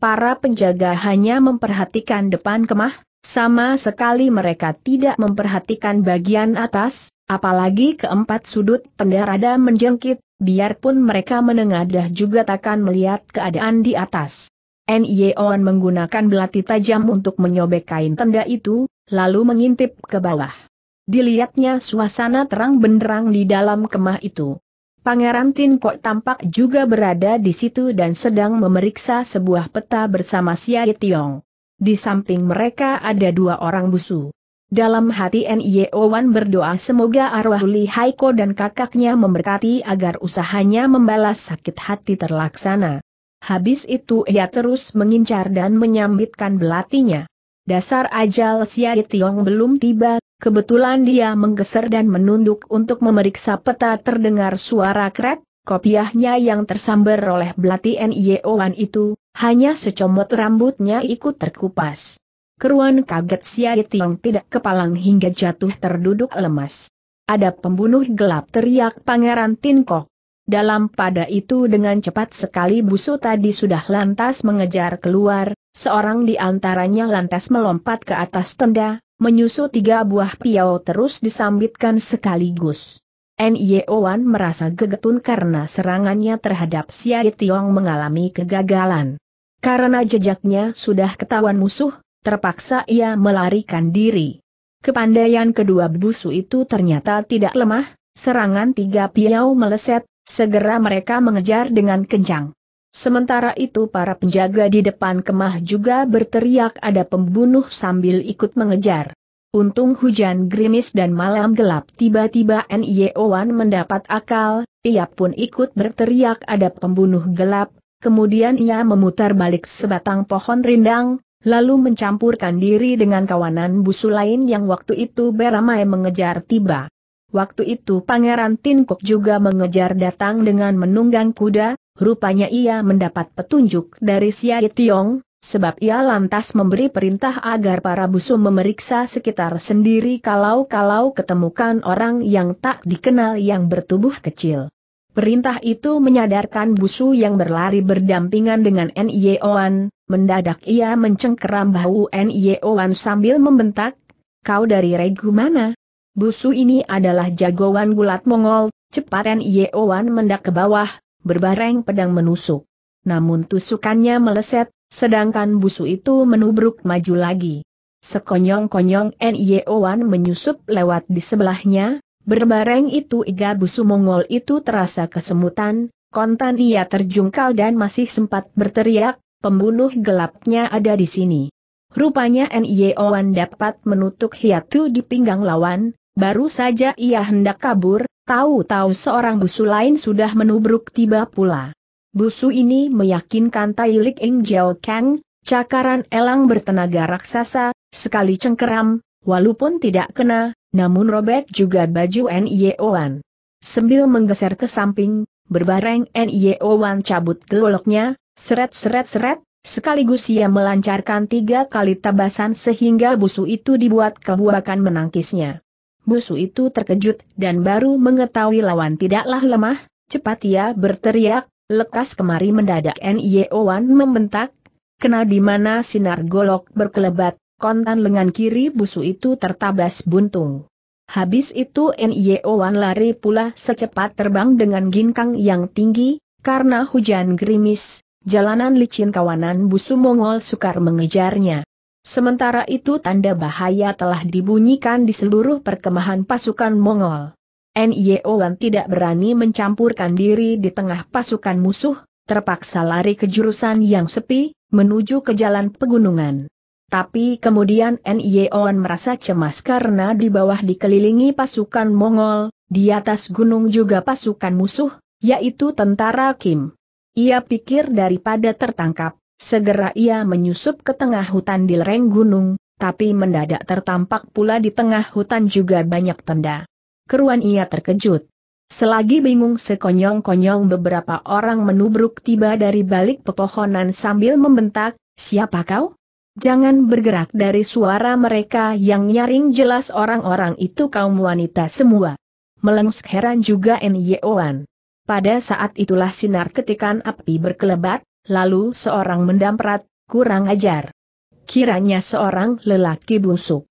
Para penjaga hanya memperhatikan depan kemah, sama sekali mereka tidak memperhatikan bagian atas, apalagi keempat sudut tenda rada menjengkit, biarpun mereka menengadah juga takkan melihat keadaan di atas. Nio Wan menggunakan belati tajam untuk menyobek kain tenda itu, lalu mengintip ke bawah. Dilihatnya suasana terang benderang di dalam kemah itu. Pangeran Tinkok tampak juga berada di situ dan sedang memeriksa sebuah peta bersama Sia Itiong. Di samping mereka ada 2 orang busu. Dalam hati Nio Wan berdoa semoga arwah Li Haiko dan kakaknya memberkati agar usahanya membalas sakit hati terlaksana. Habis itu ia terus mengincar dan menyambitkan belatinya. Dasar ajal Sia Itiong belum tiba. Kebetulan dia menggeser dan menunduk untuk memeriksa peta terdengar suara krek, kopiahnya yang tersambar oleh belati Nio Wan itu, hanya secomot rambutnya ikut terkupas. Keruan kaget Sia Itiong tidak kepalang hingga jatuh terduduk lemas. Ada pembunuh gelap teriak Pangeran Tinkok. Dalam pada itu dengan cepat sekali busu tadi sudah lantas mengejar keluar, seorang di antaranya lantas melompat ke atas tenda. Menyusul 3 buah piau terus disambitkan sekaligus. Nio Wan merasa gegetun karena serangannya terhadap Sia Itiong mengalami kegagalan. Karena jejaknya sudah ketahuan musuh, terpaksa ia melarikan diri. Kepandaian kedua busu itu ternyata tidak lemah, serangan 3 piau meleset, segera mereka mengejar dengan kencang. Sementara itu para penjaga di depan kemah juga berteriak ada pembunuh sambil ikut mengejar. Untung hujan gerimis dan malam gelap, tiba-tiba Nio Wan mendapat akal, ia pun ikut berteriak ada pembunuh gelap, kemudian ia memutar balik sebatang pohon rindang, lalu mencampurkan diri dengan kawanan busu lain yang waktu itu beramai mengejar tiba. Waktu itu Pangeran Tinkok juga mengejar datang dengan menunggang kuda, rupanya ia mendapat petunjuk dari Sia Itiong. Sebab ia lantas memberi perintah agar para busu memeriksa sekitar sendiri kalau-kalau ketemukan orang yang tak dikenal yang bertubuh kecil. Perintah itu menyadarkan busu yang berlari berdampingan dengan Nio Wan. Mendadak ia mencengkeram bahu Nio Wan sambil membentak, "Kau dari regu mana?" Busu ini adalah jagoan gulat Mongol. Cepat Nio Wan mendak ke bawah, berbareng pedang menusuk. Namun tusukannya meleset, sedangkan busu itu menubruk maju lagi. Sekonyong-konyong Nio Wan menyusup lewat di sebelahnya, berbareng itu iga busu Mongol itu terasa kesemutan, kontan ia terjungkal dan masih sempat berteriak, "Pembunuh gelapnya ada di sini." Rupanya Nio Wan dapat menutuk hiatu di pinggang lawan, baru saja ia hendak kabur, tahu-tahu seorang busu lain sudah menubruk tiba pula. Busu ini meyakinkan Tai Lik In Jiao Kang, cakaran elang bertenaga raksasa, sekali cengkeram, walaupun tidak kena, namun robek juga baju Nio Wan. Sambil menggeser ke samping, berbareng Nio Wan cabut goloknya, seret-seret-seret, sekaligus ia melancarkan 3 kali tabasan sehingga busu itu dibuat kebuakan menangkisnya. Busu itu terkejut dan baru mengetahui lawan tidaklah lemah, cepat ia berteriak, "Lekas kemari!" Mendadak Nio Wan membentak, "Kena di mana?" Sinar golok berkelebat, kontan lengan kiri busu itu tertabas buntung. Habis itu Nio Wan lari pula secepat terbang dengan ginkang yang tinggi, karena hujan gerimis, jalanan licin kawanan busu Mongol sukar mengejarnya. Sementara itu tanda bahaya telah dibunyikan di seluruh perkemahan pasukan Mongol. Nio Wan tidak berani mencampurkan diri di tengah pasukan musuh, terpaksa lari ke jurusan yang sepi, menuju ke jalan pegunungan. Tapi kemudian Nio Wan merasa cemas karena di bawah dikelilingi pasukan Mongol, di atas gunung juga pasukan musuh, yaitu tentara Kim. Ia pikir daripada tertangkap, segera ia menyusup ke tengah hutan di lereng gunung, tapi mendadak tertampak pula di tengah hutan juga banyak tenda. Keruan ia terkejut. Selagi bingung sekonyong-konyong beberapa orang menubruk tiba dari balik pepohonan sambil membentak, "Siapa kau? Jangan bergerak!" Dari suara mereka yang nyaring jelas orang-orang itu kaum wanita semua. Melengsk heran juga Nio Wan. Pada saat itulah sinar ketikan api berkelebat, lalu seorang mendamprat, "Kurang ajar. Kiranya seorang lelaki busuk.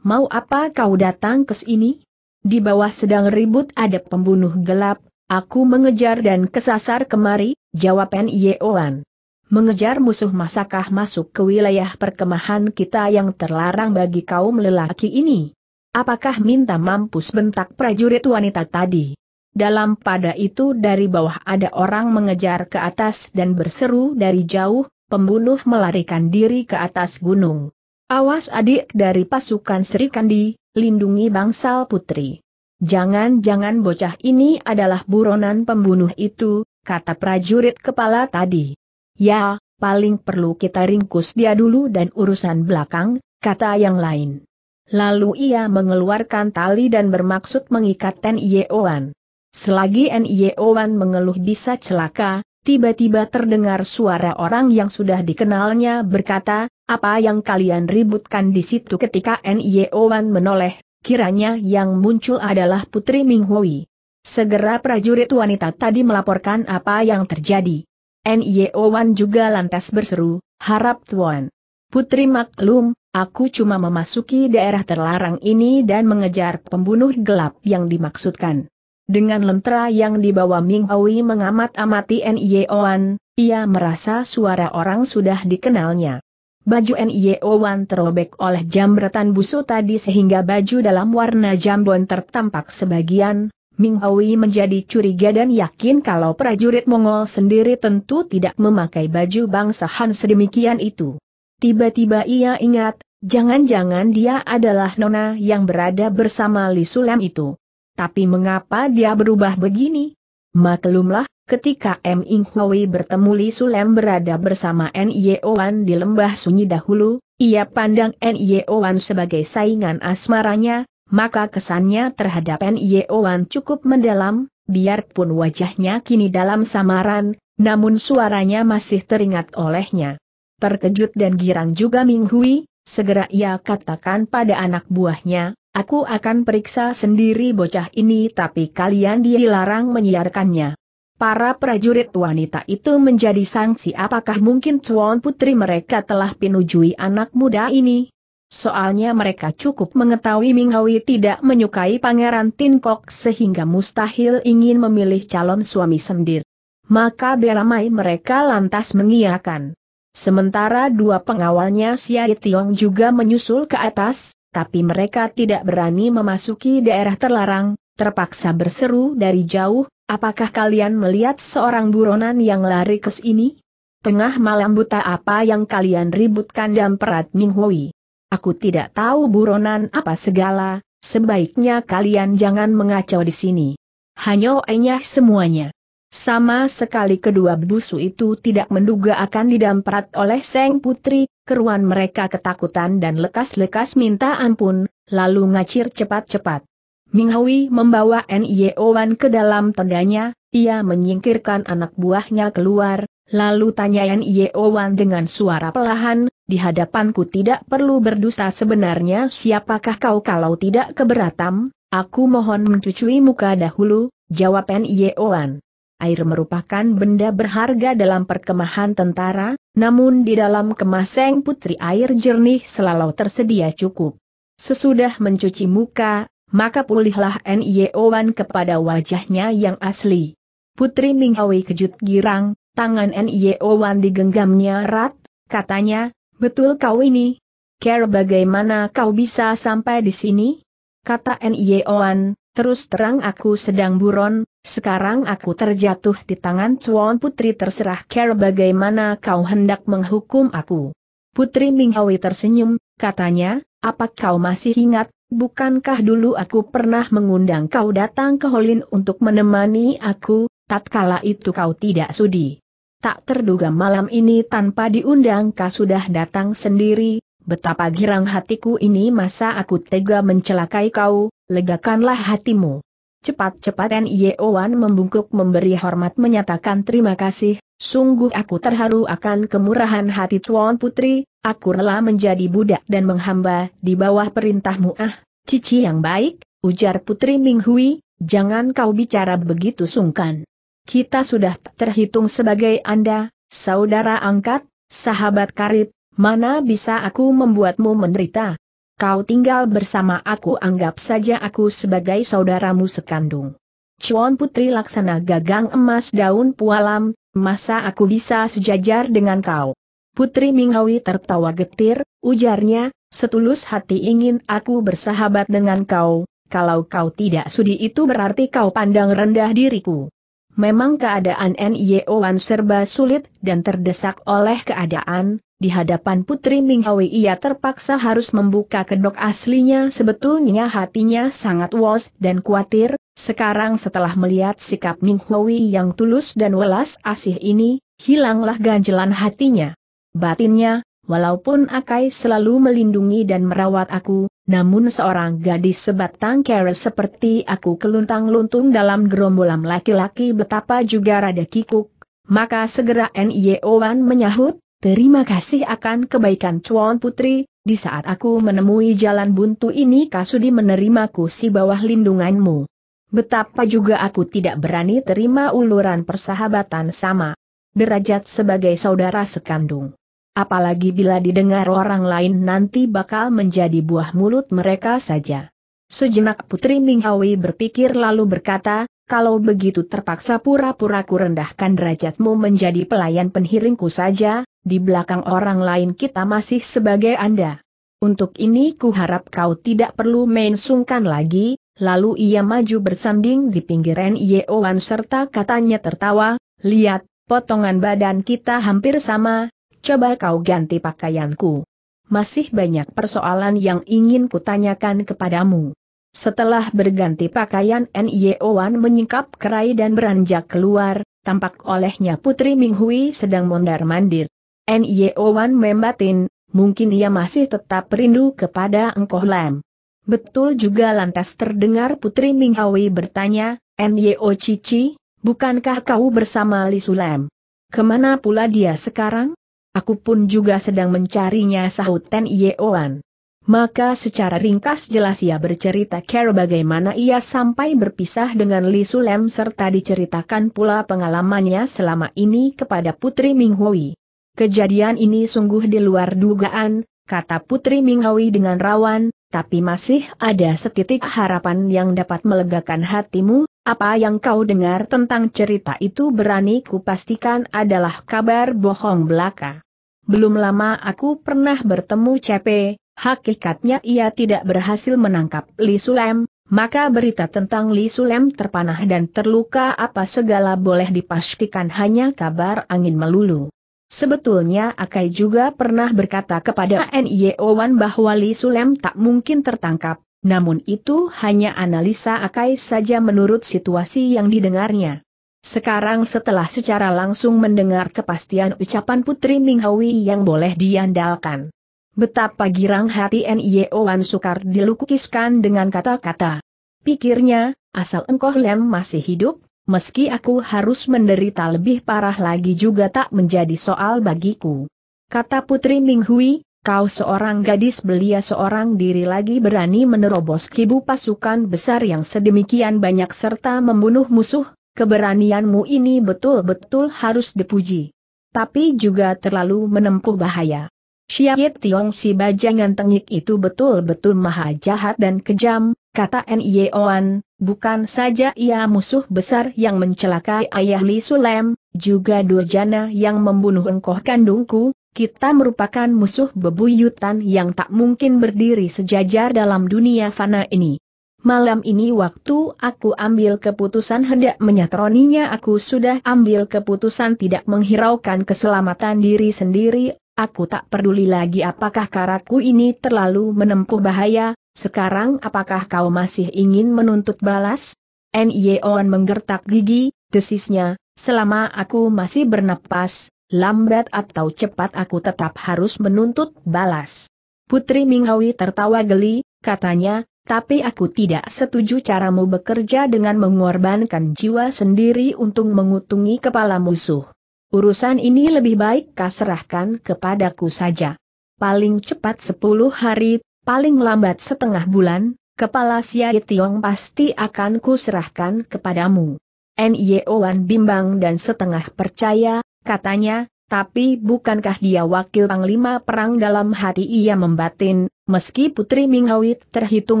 Mau apa kau datang ke sini? Di bawah sedang ribut ada pembunuh gelap, aku mengejar dan kesasar kemari," jawab Nio Wan. "Mengejar musuh? Masakah masuk ke wilayah perkemahan kita yang terlarang bagi kaum lelaki ini? Apakah minta mampus?" bentak prajurit wanita tadi. Dalam pada itu dari bawah ada orang mengejar ke atas dan berseru dari jauh, "Pembunuh melarikan diri ke atas gunung. Awas adik dari pasukan Sri Kandi! Lindungi bangsal putri. Jangan-jangan bocah ini adalah buronan pembunuh itu," kata prajurit kepala tadi. "Ya, paling perlu kita ringkus dia dulu dan urusan belakang," kata yang lain. Lalu ia mengeluarkan tali dan bermaksud mengikat Nio Wan. Selagi Nio Wan mengeluh bisa celaka, tiba-tiba terdengar suara orang yang sudah dikenalnya berkata, "Apa yang kalian ributkan di situ?" Ketika Nio Wan menoleh, kiranya yang muncul adalah Putri Minghui. Segera prajurit wanita tadi melaporkan apa yang terjadi. Nio Wan juga lantas berseru, "Harap Tuan Putri maklum, aku cuma memasuki daerah terlarang ini dan mengejar pembunuh gelap yang dimaksudkan." Dengan lentera yang dibawa Minghui mengamat-amati Nio Wan, ia merasa suara orang sudah dikenalnya. Baju Nio Wan terobek oleh jambretan busu tadi sehingga baju dalam warna jambon tertampak sebagian. Minghui menjadi curiga dan yakin kalau prajurit Mongol sendiri tentu tidak memakai baju bangsahan sedemikian itu. Tiba-tiba ia ingat, Jangan-jangan dia adalah nona yang berada bersama Li Sulam itu. Tapi mengapa dia berubah begini? Maklumlah, ketika Minghui bertemu Li Sulam berada bersama Nio Wan di lembah sunyi dahulu, ia pandang Nio Wan sebagai saingan asmaranya, maka kesannya terhadap Nio Wan cukup mendalam, biarpun wajahnya kini dalam samaran, namun suaranya masih teringat olehnya. Terkejut dan girang juga Minghui, segera ia katakan pada anak buahnya, "Aku akan periksa sendiri bocah ini, tapi kalian dilarang menyiarkannya." Para prajurit wanita itu menjadi sangsi, apakah mungkin tuan putri mereka telah pinujui anak muda ini? Soalnya mereka cukup mengetahui Minghui tidak menyukai Pangeran Tinkok sehingga mustahil ingin memilih calon suami sendiri. Maka beramai mereka lantas mengiyakan. Sementara dua pengawalnya Sia Itiong juga menyusul ke atas, tapi mereka tidak berani memasuki daerah terlarang, terpaksa berseru dari jauh, "Apakah kalian melihat seorang buronan yang lari ke sini? Tengah malam buta apa yang kalian ributkan?" dan perat Minghui, "Aku tidak tahu buronan apa segala, sebaiknya kalian jangan mengacau di sini." Hanya enyah semuanya. Sama sekali kedua busu itu tidak menduga akan didamprat oleh sang putri, keruan mereka ketakutan dan lekas-lekas minta ampun, lalu ngacir cepat-cepat. Minghui membawa Nio Wan ke dalam tendanya, ia menyingkirkan anak buahnya keluar, lalu tanya Nio Wan dengan suara perlahan, "Di hadapanku tidak perlu berdusta, sebenarnya siapakah kau? Kalau tidak keberatan, aku mohon mencuci muka dahulu," jawab Nio Wan. Air merupakan benda berharga dalam perkemahan tentara, namun di dalam kemaseng putri air jernih selalu tersedia cukup. Sesudah mencuci muka, maka pulihlah Nio Wan kepada wajahnya yang asli. Putri Minghui kejut girang, tangan Nio Wan digenggamnya erat, katanya, "Betul kau ini? Kira bagaimana kau bisa sampai di sini?" Kata Nio Wan, "Terus terang aku sedang buron, sekarang aku terjatuh di tangan tuan putri, terserah kira bagaimana kau hendak menghukum aku." Putri Minghui tersenyum, katanya, "Apa kau masih ingat, bukankah dulu aku pernah mengundang kau datang ke Holin untuk menemani aku, tatkala itu kau tidak sudi. Tak terduga malam ini tanpa diundang kau sudah datang sendiri, betapa girang hatiku ini, masa aku tega mencelakai kau, legakanlah hatimu." Cepat-cepat Nio Wan membungkuk memberi hormat menyatakan, "Terima kasih, sungguh aku terharu akan kemurahan hati tuan putri, aku rela menjadi budak dan menghamba di bawah perintahmu." "Ah, cici yang baik," ujar putri Minghui, "jangan kau bicara begitu sungkan. Kita sudah terhitung sebagai anda, saudara angkat, sahabat karib, mana bisa aku membuatmu menderita? Kau tinggal bersama aku, anggap saja aku sebagai saudaramu sekandung. Cuan putri laksana gagang emas daun pualam, masa aku bisa sejajar dengan kau?" Putri Minghui tertawa getir, ujarnya, "Setulus hati ingin aku bersahabat dengan kau, kalau kau tidak sudi itu berarti kau pandang rendah diriku." Memang keadaan Nio Wan serba sulit dan terdesak oleh keadaan, di hadapan putri Minghui ia terpaksa harus membuka kedok aslinya. Sebetulnya hatinya sangat was dan khawatir, sekarang setelah melihat sikap Minghui yang tulus dan welas asih ini, hilanglah ganjelan hatinya. Batinnya, "Walaupun Akai selalu melindungi dan merawat aku, namun seorang gadis sebatang kara seperti aku keluntang-luntung dalam gerombolan laki-laki, betapa juga rada kikuk." Maka segera Nio Wan menyahut, "Terima kasih akan kebaikan tuan putri, di saat aku menemui jalan buntu ini kau sudi menerimaku si bawah lindunganmu. Betapa juga aku tidak berani terima uluran persahabatan sama derajat sebagai saudara sekandung. Apalagi bila didengar orang lain nanti bakal menjadi buah mulut mereka saja." Sejenak putri Minghui berpikir lalu berkata, "Kalau begitu terpaksa pura-pura ku rendahkan derajatmu menjadi pelayan pengiringku saja, di belakang orang lain kita masih sebagai anda. Untuk ini ku harap kau tidak perlu main sungkan lagi." Lalu ia maju bersanding di pinggir Nio Wan serta katanya tertawa, "Lihat, potongan badan kita hampir sama. Coba kau ganti pakaianku." masih banyak persoalan yang ingin kutanyakan kepadamu. Setelah berganti pakaian, Nio Wan menyingkap kerai dan beranjak keluar, tampak olehnya Putri Minghui sedang mondar-mandir. Nio Wan membatin, mungkin ia masih tetap rindu kepada engkau Lam. Betul juga, lantas terdengar Putri Minghui bertanya, Nio Cici, bukankah kau bersama Li Sulam? Kemana pula dia sekarang? Aku pun juga sedang mencarinya, sahut Nio Wan. Maka secara ringkas jelas ia bercerita cara bagaimana ia sampai berpisah dengan Li Sulam serta diceritakan pula pengalamannya selama ini kepada Putri Minghui. Kejadian ini sungguh di luar dugaan, kata Putri Minghui dengan rawan, tapi masih ada setitik harapan yang dapat melegakan hatimu. Apa yang kau dengar tentang cerita itu berani kupastikan adalah kabar bohong belaka. Belum lama aku pernah bertemu CP. Hakikatnya ia tidak berhasil menangkap Li Sulam, maka berita tentang Li Sulam terpanah dan terluka apa segala boleh dipastikan hanya kabar angin melulu. Sebetulnya Akai juga pernah berkata kepada Nio Wan bahwa Li Sulam tak mungkin tertangkap, namun itu hanya analisa Akai saja menurut situasi yang didengarnya. Sekarang setelah secara langsung mendengar kepastian ucapan Putri Minghui yang boleh diandalkan, betapa girang hati Nio Wan sukar dilukiskan dengan kata-kata. Pikirnya, asal engkau Lem masih hidup, meski aku harus menderita lebih parah lagi juga tak menjadi soal bagiku. Kata Putri Minghui, kau seorang gadis belia seorang diri lagi berani menerobos kibu pasukan besar yang sedemikian banyak serta membunuh musuh, keberanianmu ini betul-betul harus dipuji. Tapi juga terlalu menempuh bahaya. Sia Itiong si bajangan tengik itu betul-betul maha jahat dan kejam, kata Nio Wan, bukan saja ia musuh besar yang mencelakai ayah Li Sulam, juga durjana yang membunuh engkau kandungku, kita merupakan musuh bebuyutan yang tak mungkin berdiri sejajar dalam dunia fana ini. Malam ini waktu aku ambil keputusan hendak menyatroninya, aku sudah ambil keputusan tidak menghiraukan keselamatan diri sendiri. Aku tak peduli lagi apakah karaku ini terlalu menempuh bahaya, sekarang apakah kau masih ingin menuntut balas? Nio Wan menggertak gigi, desisnya, selama aku masih bernapas, lambat atau cepat aku tetap harus menuntut balas. Putri Minghui tertawa geli, katanya, tapi aku tidak setuju caramu bekerja dengan mengorbankan jiwa sendiri untuk mengutungi kepala musuh. Urusan ini lebih baik kau serahkan kepadaku saja. Paling cepat 10 hari, paling lambat setengah bulan, kepala Sia Itiong pasti akan kuserahkan kepadamu. Nio Wan bimbang dan setengah percaya, katanya, tapi bukankah dia wakil panglima perang? Dalam hati ia membatin, meski Putri Minghui terhitung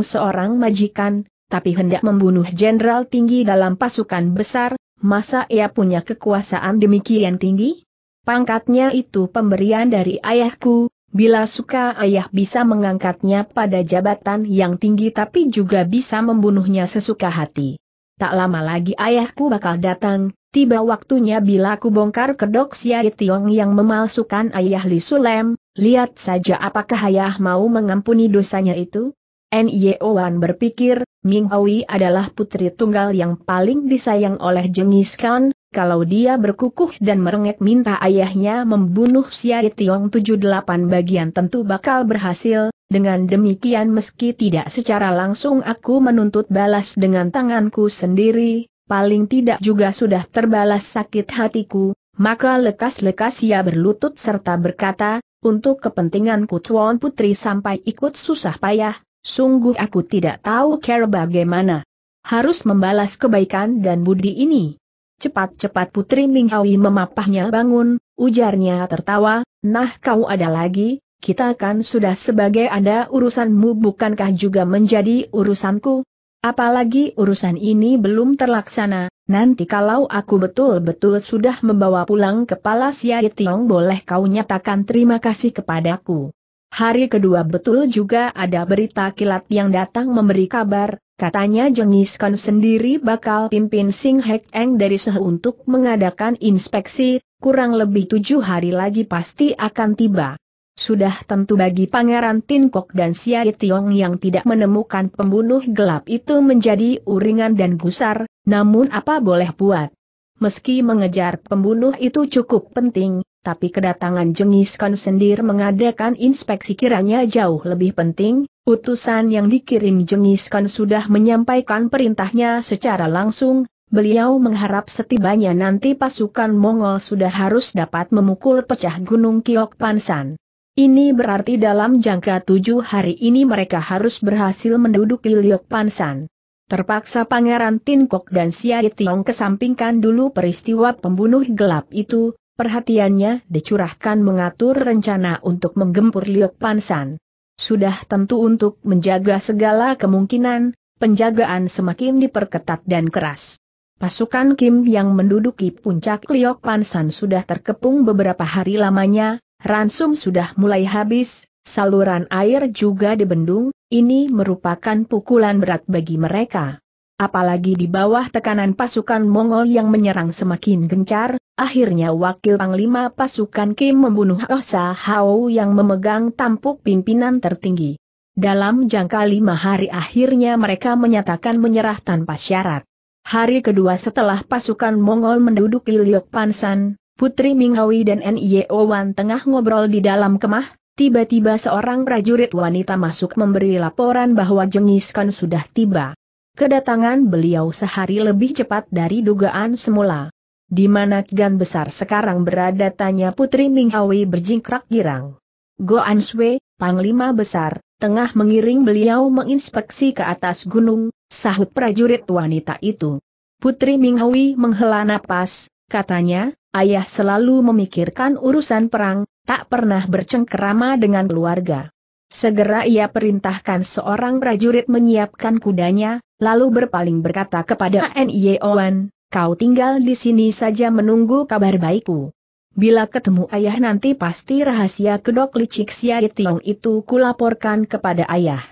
seorang majikan, tapi hendak membunuh jenderal tinggi dalam pasukan besar, masa ia punya kekuasaan demikian tinggi? Pangkatnya itu pemberian dari ayahku, bila suka ayah bisa mengangkatnya pada jabatan yang tinggi tapi juga bisa membunuhnya sesuka hati. Tak lama lagi ayahku bakal datang, tiba waktunya bila aku bongkar kedok Sia Itiong yang memalsukan ayah Li Sulam, lihat saja apakah ayah mau mengampuni dosanya itu? Nio Wan berpikir, Minghui adalah putri tunggal yang paling disayang oleh Jenghis Khan, kalau dia berkukuh dan merengek minta ayahnya membunuh Sia Itiong 78 bagian tentu bakal berhasil, dengan demikian meski tidak secara langsung aku menuntut balas dengan tanganku sendiri, paling tidak juga sudah terbalas sakit hatiku, maka lekas-lekas ia berlutut serta berkata, untuk kepentinganku Tuan Putri sampai ikut susah payah. Sungguh aku tidak tahu cara bagaimana harus membalas kebaikan dan budi ini. Cepat-cepat Putri Minghui memapahnya bangun, ujarnya tertawa, nah kau ada lagi, kita kan sudah sebagai ada urusanmu bukankah juga menjadi urusanku? Apalagi urusan ini belum terlaksana, nanti kalau aku betul-betul sudah membawa pulang kepala Sia Itiong boleh kau nyatakan terima kasih kepadaku. Hari kedua betul juga ada berita kilat yang datang memberi kabar, katanya Jenghis Khan sendiri bakal pimpin Sing Hek Eng dari Sehe untuk mengadakan inspeksi, kurang lebih 7 hari lagi pasti akan tiba. Sudah tentu bagi Pangeran Tinkok dan Sia Itiong yang tidak menemukan pembunuh gelap itu menjadi uringan dan gusar, namun apa boleh buat. Meski mengejar pembunuh itu cukup penting, tapi kedatangan Jenghis Khan sendiri mengadakan inspeksi kiranya jauh lebih penting. Utusan yang dikirim Jenghis Khan sudah menyampaikan perintahnya secara langsung. Beliau mengharap setibanya nanti pasukan Mongol sudah harus dapat memukul pecah gunung Liok Pansan. Ini berarti dalam jangka 7 hari ini mereka harus berhasil menduduki Liok Pansan. Terpaksa Pangeran Tinkok dan Sia Itiong kesampingkan dulu peristiwa pembunuh gelap itu, perhatiannya dicurahkan mengatur rencana untuk menggempur Liok Pansan. Sudah tentu untuk menjaga segala kemungkinan, penjagaan semakin diperketat dan keras. Pasukan Kim yang menduduki puncak Liok Pansan sudah terkepung beberapa hari lamanya, ransum sudah mulai habis. Saluran air juga dibendung, ini merupakan pukulan berat bagi mereka. Apalagi di bawah tekanan pasukan Mongol yang menyerang semakin gencar, akhirnya wakil panglima pasukan Kim membunuh Osa Hau yang memegang tampuk pimpinan tertinggi. Dalam jangka 5 hari akhirnya mereka menyatakan menyerah tanpa syarat. Hari kedua setelah pasukan Mongol menduduki Liok Pansan, Putri Minghui dan Nio Wan tengah ngobrol di dalam kemah. Tiba-tiba seorang prajurit wanita masuk memberi laporan bahwa Jenghis Khan sudah tiba. Kedatangan beliau sehari lebih cepat dari dugaan semula. "Di mana Gan Besar sekarang berada?" tanya Putri Minghui berjingkrak girang. Goan Sui, Panglima Besar, tengah mengiring beliau menginspeksi ke atas gunung, sahut prajurit wanita itu. Putri Minghui menghela napas, katanya, "Ayah selalu memikirkan urusan perang. Tak pernah bercengkerama dengan keluarga." Segera ia perintahkan seorang prajurit menyiapkan kudanya, lalu berpaling berkata kepada Nio Wan, "Kau tinggal di sini saja menunggu kabar baikku. Bila ketemu ayah nanti pasti rahasia kedok licik Sia Itiong itu kulaporkan kepada ayah."